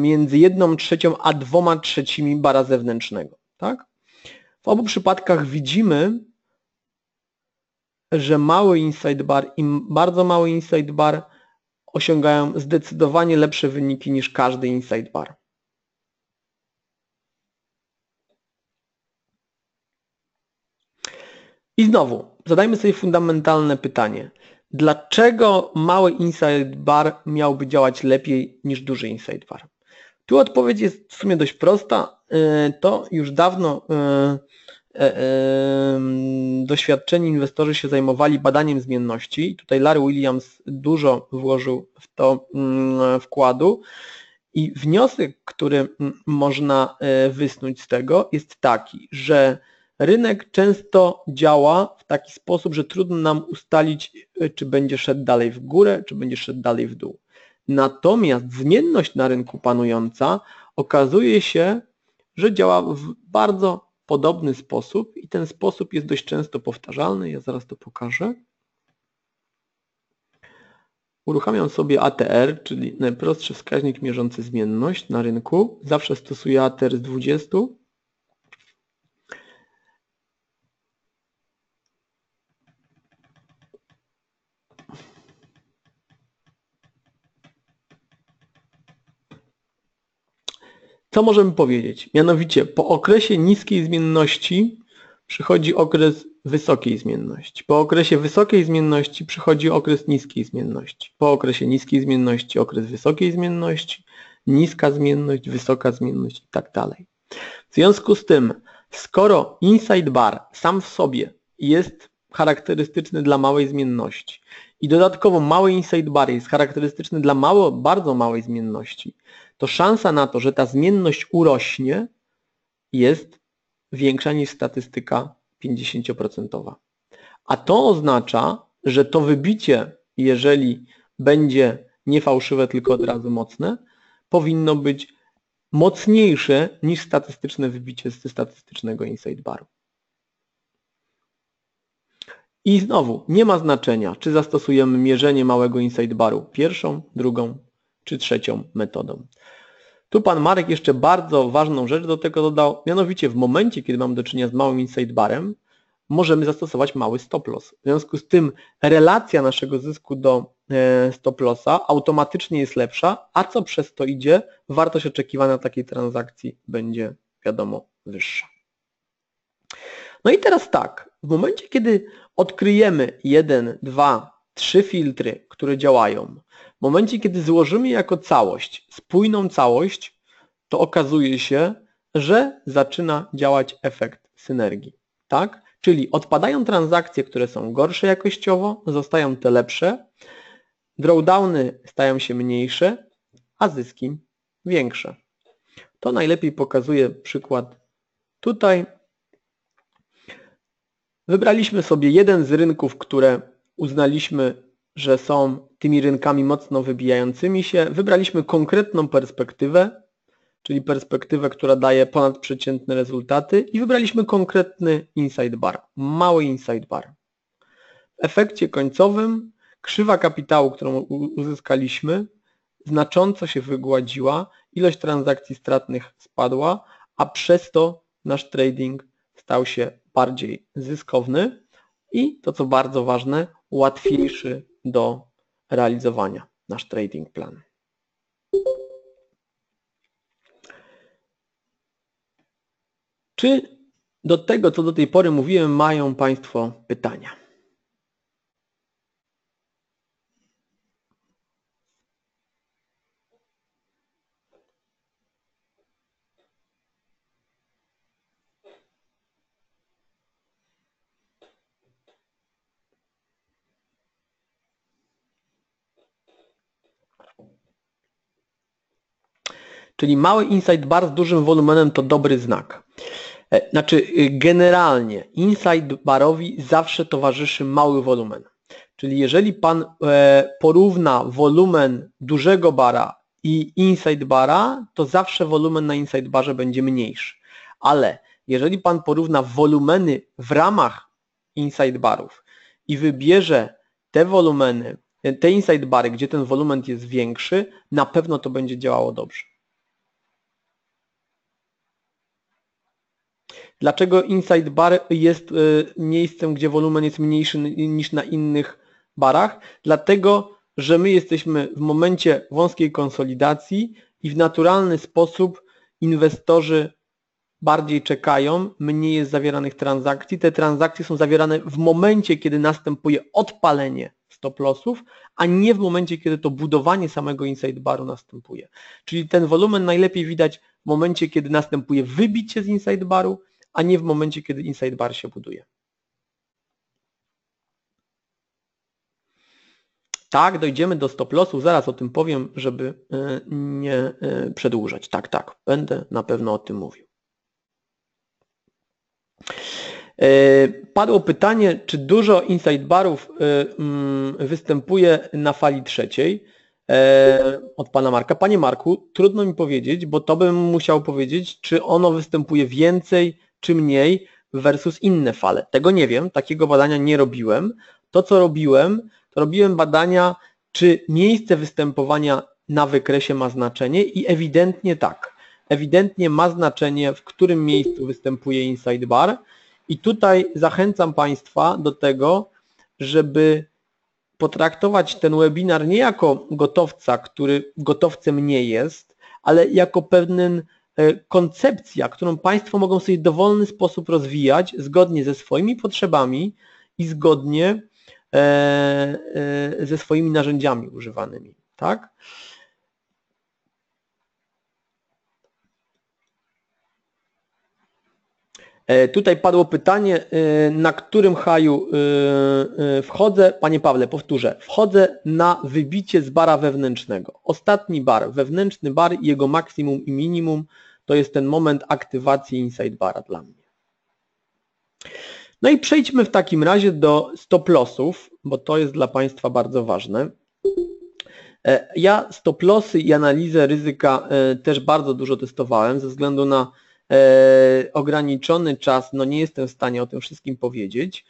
między 1/3 a 2/3 bara zewnętrznego. Tak? W obu przypadkach widzimy, że mały inside bar i bardzo mały inside bar osiągają zdecydowanie lepsze wyniki niż każdy inside bar. I znowu, zadajmy sobie fundamentalne pytanie. Dlaczego mały inside bar miałby działać lepiej niż duży inside bar? Tu odpowiedź jest w sumie dość prosta. To już dawno doświadczeni inwestorzy się zajmowali badaniem zmienności. Tutaj Larry Williams dużo włożył w to wkładu i wniosek, który można wysnuć z tego, jest taki, że rynek często działa w taki sposób, że trudno nam ustalić, czy będzie szedł dalej w górę, czy będzie szedł dalej w dół. Natomiast zmienność na rynku panująca okazuje się, że działa w bardzo podobny sposób i ten sposób jest dość często powtarzalny. Ja zaraz to pokażę. Uruchamiam sobie ATR, czyli najprostszy wskaźnik mierzący zmienność na rynku. Zawsze stosuję ATR z 20. Co możemy powiedzieć? Mianowicie po okresie niskiej zmienności przychodzi okres wysokiej zmienności. Po okresie wysokiej zmienności przychodzi okres niskiej zmienności. Po okresie niskiej zmienności okres wysokiej zmienności, niska zmienność, wysoka zmienność i tak dalej. W związku z tym, skoro inside bar sam w sobie jest charakterystyczny dla małej zmienności i dodatkowo mały inside bar jest charakterystyczny dla bardzo małej zmienności, to szansa na to, że ta zmienność urośnie, jest większa niż statystyka 50%. A to oznacza, że to wybicie, jeżeli będzie nie fałszywe, tylko od razu mocne, powinno być mocniejsze niż statystyczne wybicie ze statystycznego inside baru. I znowu, nie ma znaczenia, czy zastosujemy mierzenie małego inside baru pierwszą, drugą czy trzecią metodą. Tu pan Marek jeszcze bardzo ważną rzecz do tego dodał, mianowicie w momencie, kiedy mamy do czynienia z małym inside barem, możemy zastosować mały stop loss. W związku z tym relacja naszego zysku do stop lossa automatycznie jest lepsza, a co przez to idzie, wartość oczekiwana takiej transakcji będzie, wiadomo, wyższa. No i teraz tak, w momencie, kiedy odkryjemy 1, 2, 3 filtry, które działają, w momencie, kiedy złożymy jako całość, spójną całość, to okazuje się, że zaczyna działać efekt synergii. Tak? Czyli odpadają transakcje, które są gorsze jakościowo, zostają te lepsze, drawdowny stają się mniejsze, a zyski większe. To najlepiej pokazuje przykład tutaj. Wybraliśmy sobie jeden z rynków, które uznaliśmy, że są tymi rynkami mocno wybijającymi się. Wybraliśmy konkretną perspektywę, czyli perspektywę, która daje ponadprzeciętne rezultaty i wybraliśmy konkretny inside bar, mały inside bar. W efekcie końcowym krzywa kapitału, którą uzyskaliśmy, znacząco się wygładziła, ilość transakcji stratnych spadła, a przez to nasz trading stał się bardziej zyskowny i, to co bardzo ważne, łatwiejszy do realizowania nasz trading plan. Czy do tego, co do tej pory mówiłem, mają Państwo pytania? Czyli mały inside bar z dużym wolumenem to dobry znak. Znaczy generalnie inside barowi zawsze towarzyszy mały wolumen. Czyli jeżeli Pan porówna wolumen dużego bara i inside bara, to zawsze wolumen na inside barze będzie mniejszy. Ale jeżeli Pan porówna wolumeny w ramach inside barów i wybierze te wolumeny, te inside bary, gdzie ten wolumen jest większy, na pewno to będzie działało dobrze. Dlaczego inside bar jest miejscem, gdzie wolumen jest mniejszy niż na innych barach? Dlatego, że my jesteśmy w momencie wąskiej konsolidacji i w naturalny sposób inwestorzy bardziej czekają, mniej jest zawieranych transakcji. Te transakcje są zawierane w momencie, kiedy następuje odpalenie stop lossów, a nie w momencie, kiedy to budowanie samego inside baru następuje. Czyli ten wolumen najlepiej widać w momencie, kiedy następuje wybicie z inside baru, a nie w momencie, kiedy inside bar się buduje. Tak, dojdziemy do stop lossu, zaraz o tym powiem, żeby nie przedłużać. Tak, tak, będę na pewno o tym mówił. Padło pytanie, czy dużo inside barów występuje na fali trzeciej. Od Pana Marka. Panie Marku, trudno mi powiedzieć, bo to bym musiał powiedzieć, czy ono występuje więcej czy mniej versus inne fale. Tego nie wiem, takiego badania nie robiłem. To co robiłem, to robiłem badania, czy miejsce występowania na wykresie ma znaczenie i ewidentnie tak. Ewidentnie ma znaczenie, w którym miejscu występuje inside bar i tutaj zachęcam Państwa do tego, żeby potraktować ten webinar nie jako gotowca, który gotowcem nie jest, ale jako pewną koncepcję, którą Państwo mogą sobie w dowolny sposób rozwijać zgodnie ze swoimi potrzebami i zgodnie ze swoimi narzędziami używanymi. Tak? Tutaj padło pytanie, na którym haju wchodzę. Panie Pawle, powtórzę. Wchodzę na wybicie z bara wewnętrznego. Ostatni bar, wewnętrzny bar i jego maksimum i minimum to jest ten moment aktywacji inside bara dla mnie. No i przejdźmy w takim razie do stop lossów, bo to jest dla Państwa bardzo ważne. Ja stop lossy i analizę ryzyka też bardzo dużo testowałem ze względu na ograniczony czas, no nie jestem w stanie o tym wszystkim powiedzieć.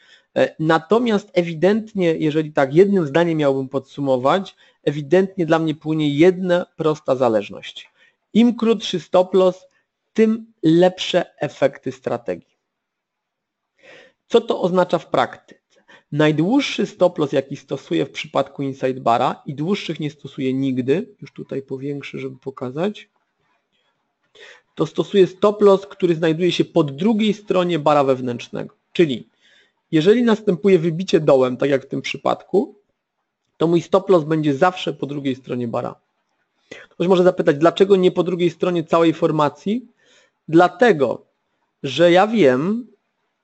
Natomiast ewidentnie, jeżeli tak jednym zdaniem miałbym podsumować, ewidentnie dla mnie płynie jedna prosta zależność. Im krótszy stop loss, tym lepsze efekty strategii. Co to oznacza w praktyce? Najdłuższy stop loss, jaki stosuję w przypadku inside bara i dłuższych nie stosuję nigdy, już tutaj powiększę, żeby pokazać, to stosuję stop loss, który znajduje się po drugiej stronie bara wewnętrznego. Czyli jeżeli następuje wybicie dołem, tak jak w tym przypadku, to mój stop loss będzie zawsze po drugiej stronie bara. Ktoś może zapytać, dlaczego nie po drugiej stronie całej formacji? Dlatego, że ja wiem,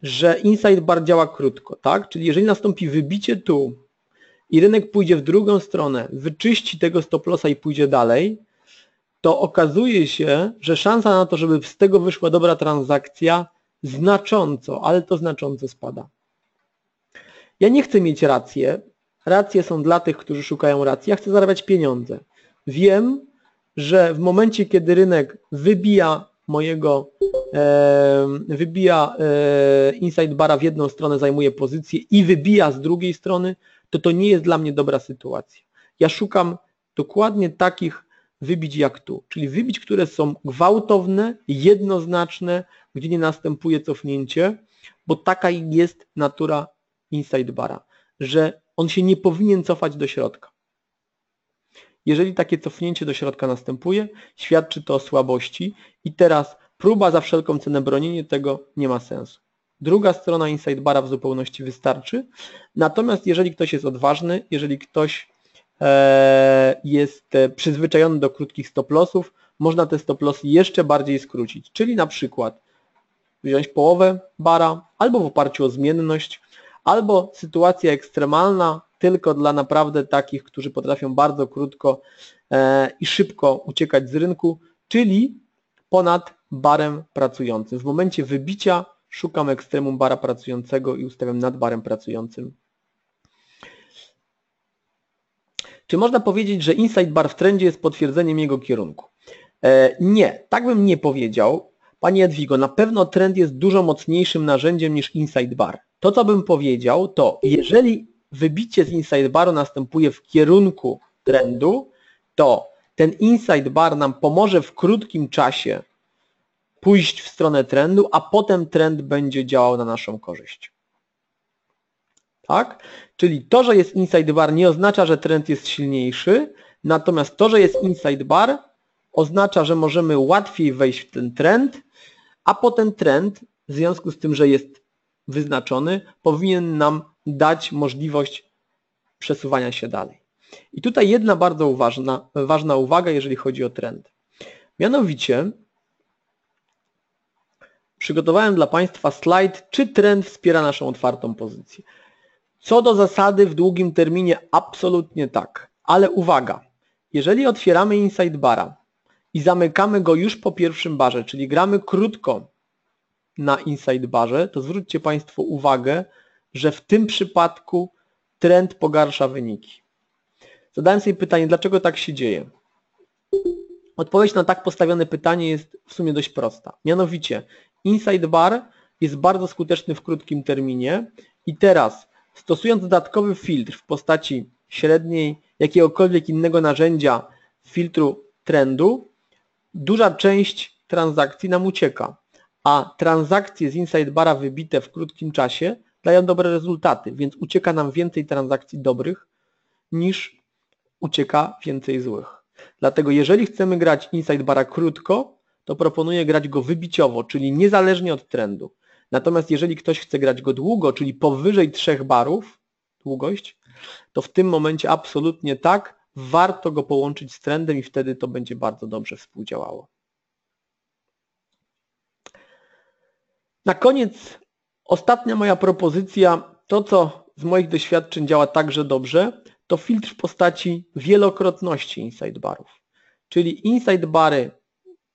że inside bar działa krótko, tak? Czyli jeżeli nastąpi wybicie tu i rynek pójdzie w drugą stronę, wyczyści tego stop lossa i pójdzie dalej, to okazuje się, że szansa na to, żeby z tego wyszła dobra transakcja, znacząco, ale to znacząco spada. Ja nie chcę mieć racji. Racje są dla tych, którzy szukają racji. Ja chcę zarabiać pieniądze. Wiem, że w momencie, kiedy rynek wybija Inside Bara w jedną stronę, zajmuje pozycję i wybija z drugiej strony, to to nie jest dla mnie dobra sytuacja. Ja szukam dokładnie takich wybić jak tu, czyli wybić, które są gwałtowne, jednoznaczne, gdzie nie następuje cofnięcie, bo taka jest natura Inside Bara, że on się nie powinien cofać do środka. Jeżeli takie cofnięcie do środka następuje, świadczy to o słabości i teraz próba za wszelką cenę bronienia tego nie ma sensu. Druga strona Inside Bara w zupełności wystarczy, natomiast jeżeli ktoś jest odważny, jeżeli ktoś jest przyzwyczajony do krótkich stop lossów, można te stop lossy jeszcze bardziej skrócić, czyli na przykład wziąć połowę bara albo w oparciu o zmienność, albo sytuacja ekstremalna tylko dla naprawdę takich, którzy potrafią bardzo krótko i szybko uciekać z rynku, czyli ponad barem pracującym. W momencie wybicia szukam ekstremum bara pracującego i ustawiam nad barem pracującym. Czy można powiedzieć, że Inside Bar w trendzie jest potwierdzeniem jego kierunku? Nie, tak bym nie powiedział. Panie Jadwigo, na pewno trend jest dużo mocniejszym narzędziem niż Inside Bar. To, co bym powiedział, to jeżeli wybicie z Inside Baru następuje w kierunku trendu, to ten Inside Bar nam pomoże w krótkim czasie pójść w stronę trendu, a potem trend będzie działał na naszą korzyść. Tak? Czyli to, że jest Inside Bar, nie oznacza, że trend jest silniejszy, natomiast to, że jest Inside Bar, oznacza, że możemy łatwiej wejść w ten trend, a potem trend, w związku z tym, że jest wyznaczony, powinien nam dać możliwość przesuwania się dalej. I tutaj jedna bardzo ważna uwaga, jeżeli chodzi o trend. Mianowicie przygotowałem dla Państwa slajd, czy trend wspiera naszą otwartą pozycję. Co do zasady w długim terminie absolutnie tak, ale uwaga, jeżeli otwieramy Inside Bara i zamykamy go już po pierwszym barze, czyli gramy krótko na Inside Barze, to zwróćcie Państwo uwagę, że w tym przypadku trend pogarsza wyniki. Zadałem sobie pytanie, dlaczego tak się dzieje? Odpowiedź na tak postawione pytanie jest w sumie dość prosta. Mianowicie Inside Bar jest bardzo skuteczny w krótkim terminie i teraz stosując dodatkowy filtr w postaci średniej, jakiegokolwiek innego narzędzia filtru trendu, duża część transakcji nam ucieka, a transakcje z Inside Bara wybite w krótkim czasie dają dobre rezultaty, więc ucieka nam więcej transakcji dobrych niż ucieka więcej złych. Dlatego jeżeli chcemy grać Inside Bara krótko, to proponuję grać go wybiciowo, czyli niezależnie od trendu. Natomiast jeżeli ktoś chce grać go długo, czyli powyżej 3 barów długość, to w tym momencie absolutnie tak, warto go połączyć z trendem i wtedy to będzie bardzo dobrze współdziałało. Na koniec ostatnia moja propozycja, to co z moich doświadczeń działa także dobrze, to filtr w postaci wielokrotności Inside Barów. Czyli Inside Bary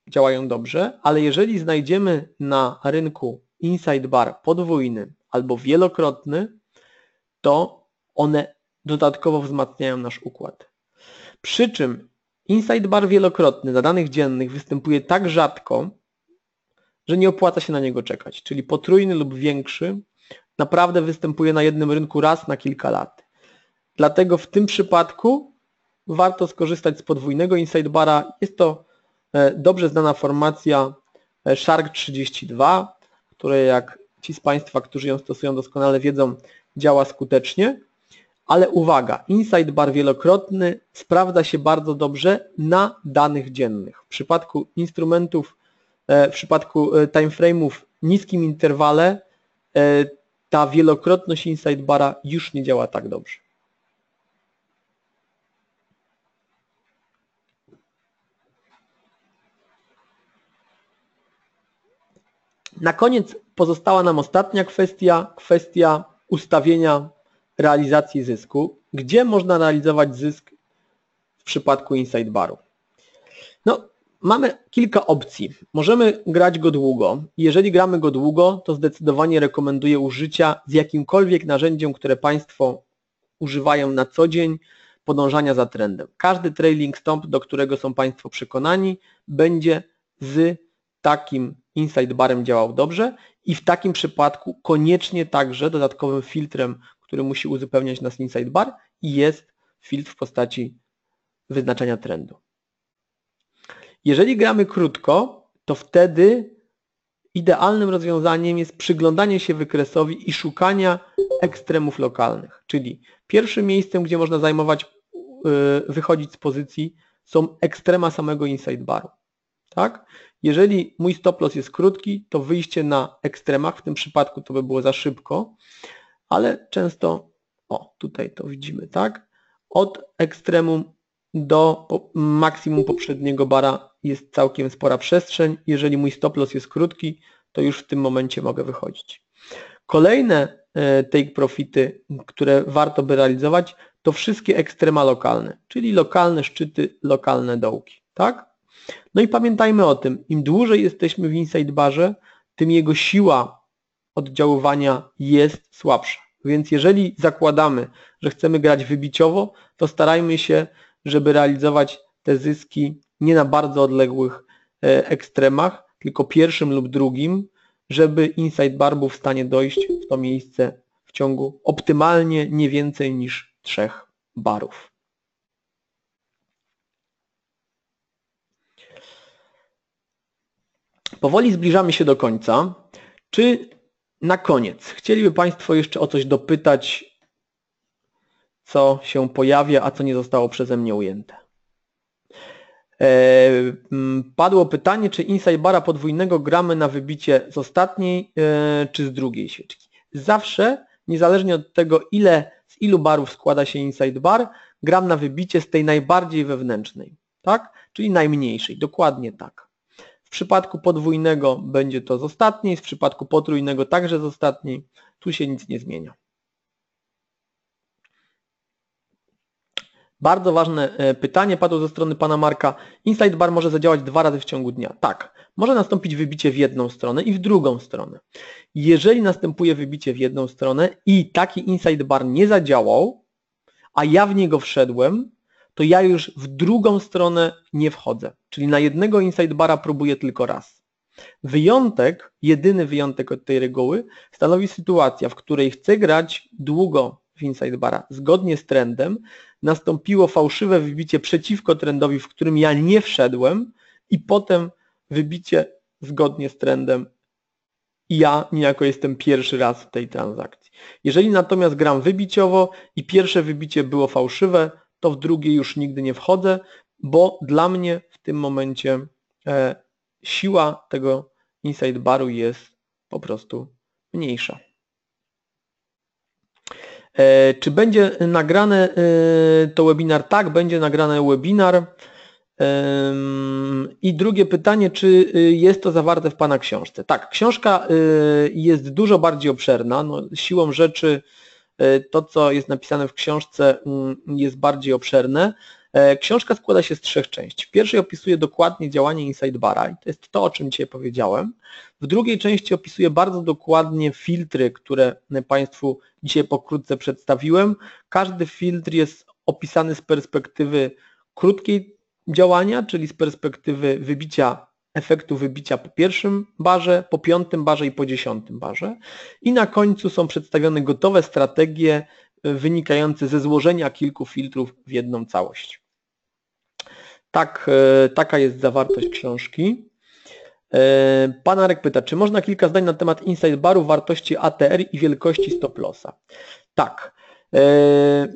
działają dobrze, ale jeżeli znajdziemy na rynku Inside Bar podwójny albo wielokrotny, to one dodatkowo wzmacniają nasz układ. Przy czym Inside Bar wielokrotny dla danych dziennych występuje tak rzadko, że nie opłaca się na niego czekać, czyli potrójny lub większy naprawdę występuje na jednym rynku raz na kilka lat. Dlatego w tym przypadku warto skorzystać z podwójnego Inside Bara. Jest to dobrze znana formacja Shark 32, które jak ci z Państwa, którzy ją stosują doskonale wiedzą, działa skutecznie. Ale uwaga, Inside Bar wielokrotny sprawdza się bardzo dobrze na danych dziennych. W przypadku instrumentów, w przypadku timeframe'ów w niskim interwale ta wielokrotność Inside Bara już nie działa tak dobrze. Na koniec pozostała nam ostatnia kwestia, kwestia ustawienia realizacji zysku. Gdzie można realizować zysk w przypadku Inside Baru? No, mamy kilka opcji. Możemy grać go długo. Jeżeli gramy go długo, to zdecydowanie rekomenduję użycia z jakimkolwiek narzędziem, które Państwo używają na co dzień, podążania za trendem. Każdy trailing stop, do którego są Państwo przekonani, będzie z takim inside barem działał dobrze i w takim przypadku koniecznie także dodatkowym filtrem, który musi uzupełniać nasz inside bar, jest filtr w postaci wyznaczenia trendu. Jeżeli gramy krótko, to wtedy idealnym rozwiązaniem jest przyglądanie się wykresowi i szukania ekstremów lokalnych, czyli pierwszym miejscem, gdzie można zajmować, wychodzić z pozycji, są ekstrema samego inside baru. Tak? Jeżeli mój stop loss jest krótki, to wyjście na ekstremach, w tym przypadku to by było za szybko, ale często, o tutaj to widzimy, tak? Od ekstremum do maksimum poprzedniego bara jest całkiem spora przestrzeń. Jeżeli mój stop loss jest krótki, to już w tym momencie mogę wychodzić. Kolejne take profity, które warto by realizować, to wszystkie ekstrema lokalne, czyli lokalne szczyty, lokalne dołki. Tak? No i pamiętajmy o tym, im dłużej jesteśmy w inside barze, tym jego siła oddziaływania jest słabsza. Więc jeżeli zakładamy, że chcemy grać wybiciowo, to starajmy się, żeby realizować te zyski nie na bardzo odległych ekstremach, tylko pierwszym lub drugim, żeby inside bar był w stanie dojść w to miejsce w ciągu optymalnie nie więcej niż 3 barów. Powoli zbliżamy się do końca. Czy na koniec chcieliby Państwo jeszcze o coś dopytać, co się pojawia, a co nie zostało przeze mnie ujęte? Padło pytanie, czy inside bara podwójnego gramy na wybicie z ostatniej czy z drugiej świeczki. Zawsze, niezależnie od tego, z ilu barów składa się inside bar, gram na wybicie z tej najbardziej wewnętrznej, tak? Czyli najmniejszej, dokładnie tak. W przypadku podwójnego będzie to z ostatniej, w przypadku potrójnego także z ostatniej. Tu się nic nie zmienia. Bardzo ważne pytanie padło ze strony pana Marka. Inside bar może zadziałać 2 razy w ciągu dnia. Tak, może nastąpić wybicie w jedną stronę i w drugą stronę. Jeżeli następuje wybicie w jedną stronę i taki inside bar nie zadziałał, a ja w niego wszedłem, to ja już w drugą stronę nie wchodzę. Czyli na jednego inside bara próbuję tylko raz. Wyjątek, jedyny wyjątek od tej reguły stanowi sytuacja, w której chcę grać długo w inside bara zgodnie z trendem, nastąpiło fałszywe wybicie przeciwko trendowi, w którym ja nie wszedłem, i potem wybicie zgodnie z trendem i ja niejako jestem pierwszy raz w tej transakcji. Jeżeli natomiast gram wybiciowo i pierwsze wybicie było fałszywe, to w drugie już nigdy nie wchodzę, bo dla mnie w tym momencie siła tego inside baru jest po prostu mniejsza. Czy będzie nagrane to webinar? Tak, będzie nagrane webinar. I drugie pytanie, czy jest to zawarte w Pana książce? Tak, książka jest dużo bardziej obszerna. No, siłą rzeczy to, co jest napisane w książce, jest bardziej obszerne. Książka składa się z 3 części. W pierwszej opisuję dokładnie działanie inside bara i to jest to, o czym dzisiaj powiedziałem. W drugiej części opisuję bardzo dokładnie filtry, które Państwu dzisiaj pokrótce przedstawiłem. Każdy filtr jest opisany z perspektywy krótkiej działania, czyli z perspektywy wybicia, efektu wybicia po pierwszym barze, po 5. barze i po 10. barze. I na końcu są przedstawione gotowe strategie wynikające ze złożenia kilku filtrów w jedną całość. Tak, taka jest zawartość książki. Pan Arek pyta, czy można kilka zdań na temat inside baru, wartości ATR i wielkości stop lossa? Tak.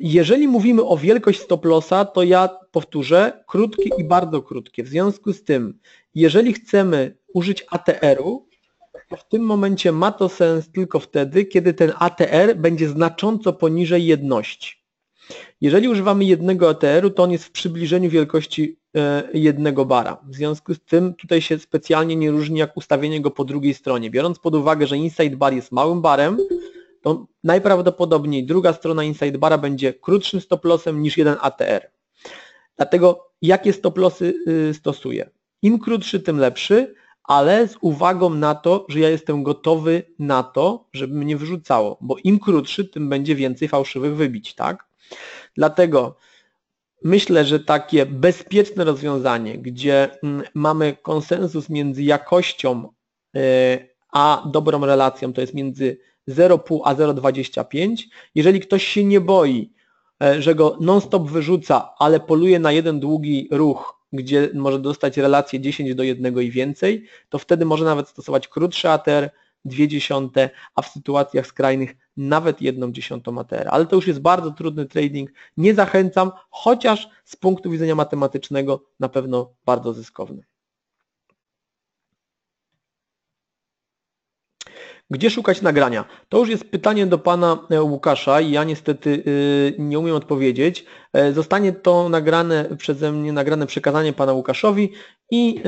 Jeżeli mówimy o wielkość stop lossa, to ja powtórzę, krótkie i bardzo krótkie. W związku z tym, jeżeli chcemy użyć ATR-u, to w tym momencie ma to sens tylko wtedy, kiedy ten ATR będzie znacząco poniżej jedności. Jeżeli używamy jednego ATR-u, to on jest w przybliżeniu wielkości 1 bara. W związku z tym tutaj się specjalnie nie różni jak ustawienie go po drugiej stronie. Biorąc pod uwagę, że inside bar jest małym barem, to najprawdopodobniej druga strona inside bara będzie krótszym stop lossem niż 1 ATR. Dlatego jakie stop lossy stosuję? Im krótszy, tym lepszy, ale z uwagą na to, że ja jestem gotowy na to, żeby mnie wyrzucało, bo im krótszy, tym będzie więcej fałszywych wybić, tak? Dlatego Myślę, że takie bezpieczne rozwiązanie, gdzie mamy konsensus między jakością a dobrą relacją, to jest między 0,5 a 0,25. Jeżeli ktoś się nie boi, że go non-stop wyrzuca, ale poluje na jeden długi ruch, gdzie może dostać relację 10:1 i więcej, to wtedy może nawet stosować krótszy ATR, 0,2, a w sytuacjach skrajnych nawet 1/10 ATR. Ale to już jest bardzo trudny trading, nie zachęcam, chociaż z punktu widzenia matematycznego na pewno bardzo zyskowny. Gdzie szukać nagrania? To już jest pytanie do Pana Łukasza i ja niestety nie umiem odpowiedzieć. Zostanie to nagrane przeze mnie, przekazanie Pana Łukaszowi i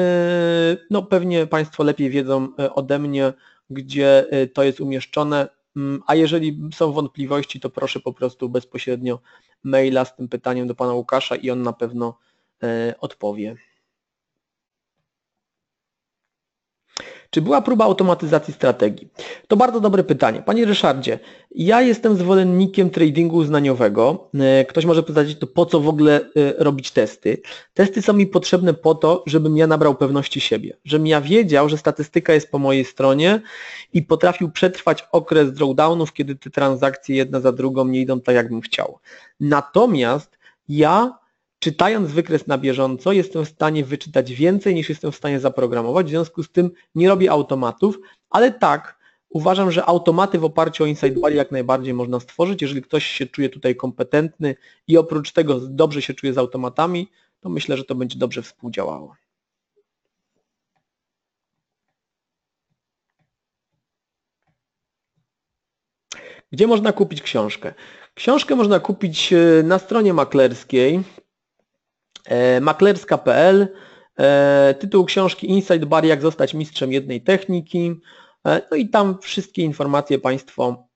no, pewnie Państwo lepiej wiedzą ode mnie, gdzie to jest umieszczone, a jeżeli są wątpliwości, to proszę po prostu bezpośrednio maila z tym pytaniem do Pana Łukasza i on na pewno odpowie. Czy była próba automatyzacji strategii? To bardzo dobre pytanie. Panie Ryszardzie, ja jestem zwolennikiem tradingu uznaniowego. Ktoś może pytać, to po co w ogóle robić testy? Testy są mi potrzebne po to, żebym ja nabrał pewności siebie, żebym ja wiedział, że statystyka jest po mojej stronie i potrafił przetrwać okres drawdownów, kiedy te transakcje jedna za drugą nie idą tak, jakbym chciał. Natomiast ja, czytając wykres na bieżąco, jestem w stanie wyczytać więcej, niż jestem w stanie zaprogramować, w związku z tym nie robię automatów, ale tak, uważam, że automaty w oparciu o Inside Bar jak najbardziej można stworzyć, jeżeli ktoś się czuje tutaj kompetentny i oprócz tego dobrze się czuje z automatami, to myślę, że to będzie dobrze współdziałało. Gdzie można kupić książkę? Książkę można kupić na stronie maklerskiej, maklerska.pl, tytuł książki Inside Bar, jak zostać mistrzem jednej techniki, no i tam wszystkie informacje Państwo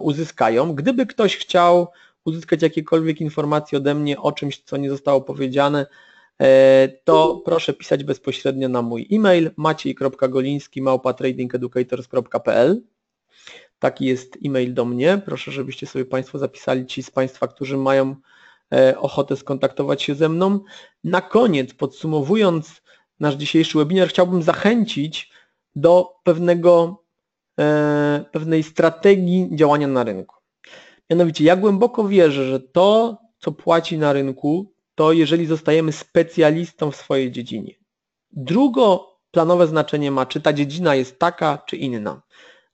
uzyskają. Gdyby ktoś chciał uzyskać jakiekolwiek informacje ode mnie o czymś, co nie zostało powiedziane, to proszę pisać bezpośrednio na mój e-mail maciej.goliński@tradingeducators.pl. Taki jest e-mail do mnie. Proszę, żebyście sobie Państwo zapisali, ci z Państwa, którzy mają ochotę skontaktować się ze mną. Na koniec, podsumowując nasz dzisiejszy webinar, chciałbym zachęcić do pewnej strategii działania na rynku. Mianowicie ja głęboko wierzę, że to, co płaci na rynku, to jeżeli zostajemy specjalistą w swojej dziedzinie. Drugoplanowe znaczenie ma, czy ta dziedzina jest taka, czy inna.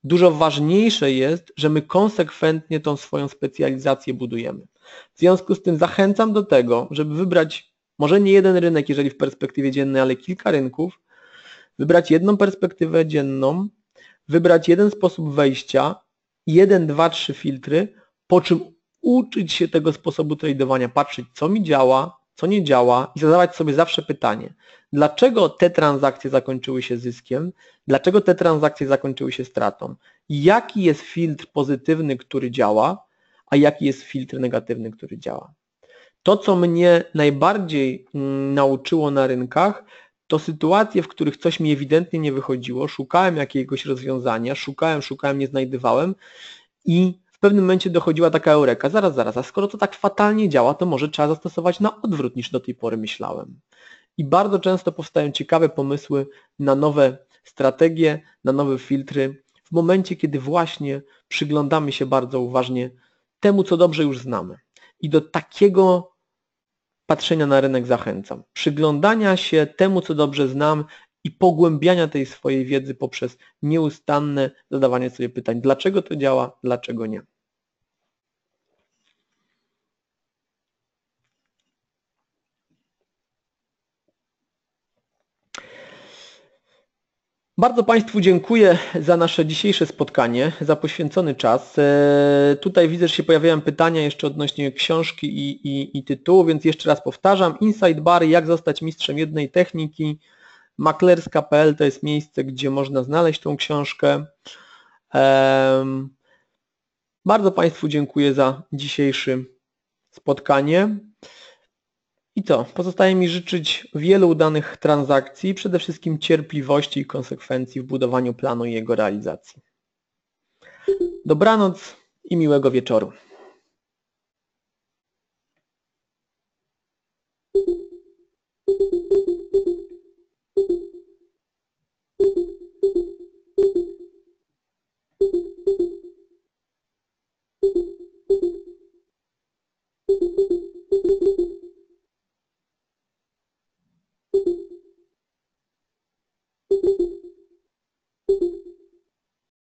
Dużo ważniejsze jest, że my konsekwentnie tą swoją specjalizację budujemy. W związku z tym zachęcam do tego, żeby wybrać może nie jeden rynek, jeżeli w perspektywie dziennej, ale kilka rynków, wybrać jedną perspektywę dzienną, wybrać jeden sposób wejścia, 1, 2, 3 filtry, po czym uczyć się tego sposobu tradowania, patrzeć, co mi działa, co nie działa i zadawać sobie zawsze pytanie, dlaczego te transakcje zakończyły się zyskiem, dlaczego te transakcje zakończyły się stratą, jaki jest filtr pozytywny, który działa, a jaki jest filtr negatywny, który działa. To, co mnie najbardziej nauczyło na rynkach, to sytuacje, w których coś mi ewidentnie nie wychodziło, szukałem jakiegoś rozwiązania, szukałem, nie znajdowałem i w pewnym momencie dochodziła taka eureka, zaraz, a skoro to tak fatalnie działa, to może trzeba zastosować na odwrót, niż do tej pory myślałem. I bardzo często powstają ciekawe pomysły na nowe strategie, na nowe filtry, w momencie, kiedy właśnie przyglądamy się bardzo uważnie temu, co dobrze już znamy. I do takiego patrzenia na rynek zachęcam. Przyglądania się temu, co dobrze znam i pogłębiania tej swojej wiedzy poprzez nieustanne zadawanie sobie pytań, dlaczego to działa, dlaczego nie. Bardzo Państwu dziękuję za nasze dzisiejsze spotkanie, za poświęcony czas. Tutaj widzę, że się pojawiają pytania jeszcze odnośnie książki i tytułu, więc jeszcze raz powtarzam. Inside Bar, jak zostać mistrzem jednej techniki. Maklerska.pl to jest miejsce, gdzie można znaleźć tą książkę. Bardzo Państwu dziękuję za dzisiejsze spotkanie. I co? Pozostaje mi życzyć wielu udanych transakcji, przede wszystkim cierpliwości i konsekwencji w budowaniu planu i jego realizacji. Dobranoc i miłego wieczoru.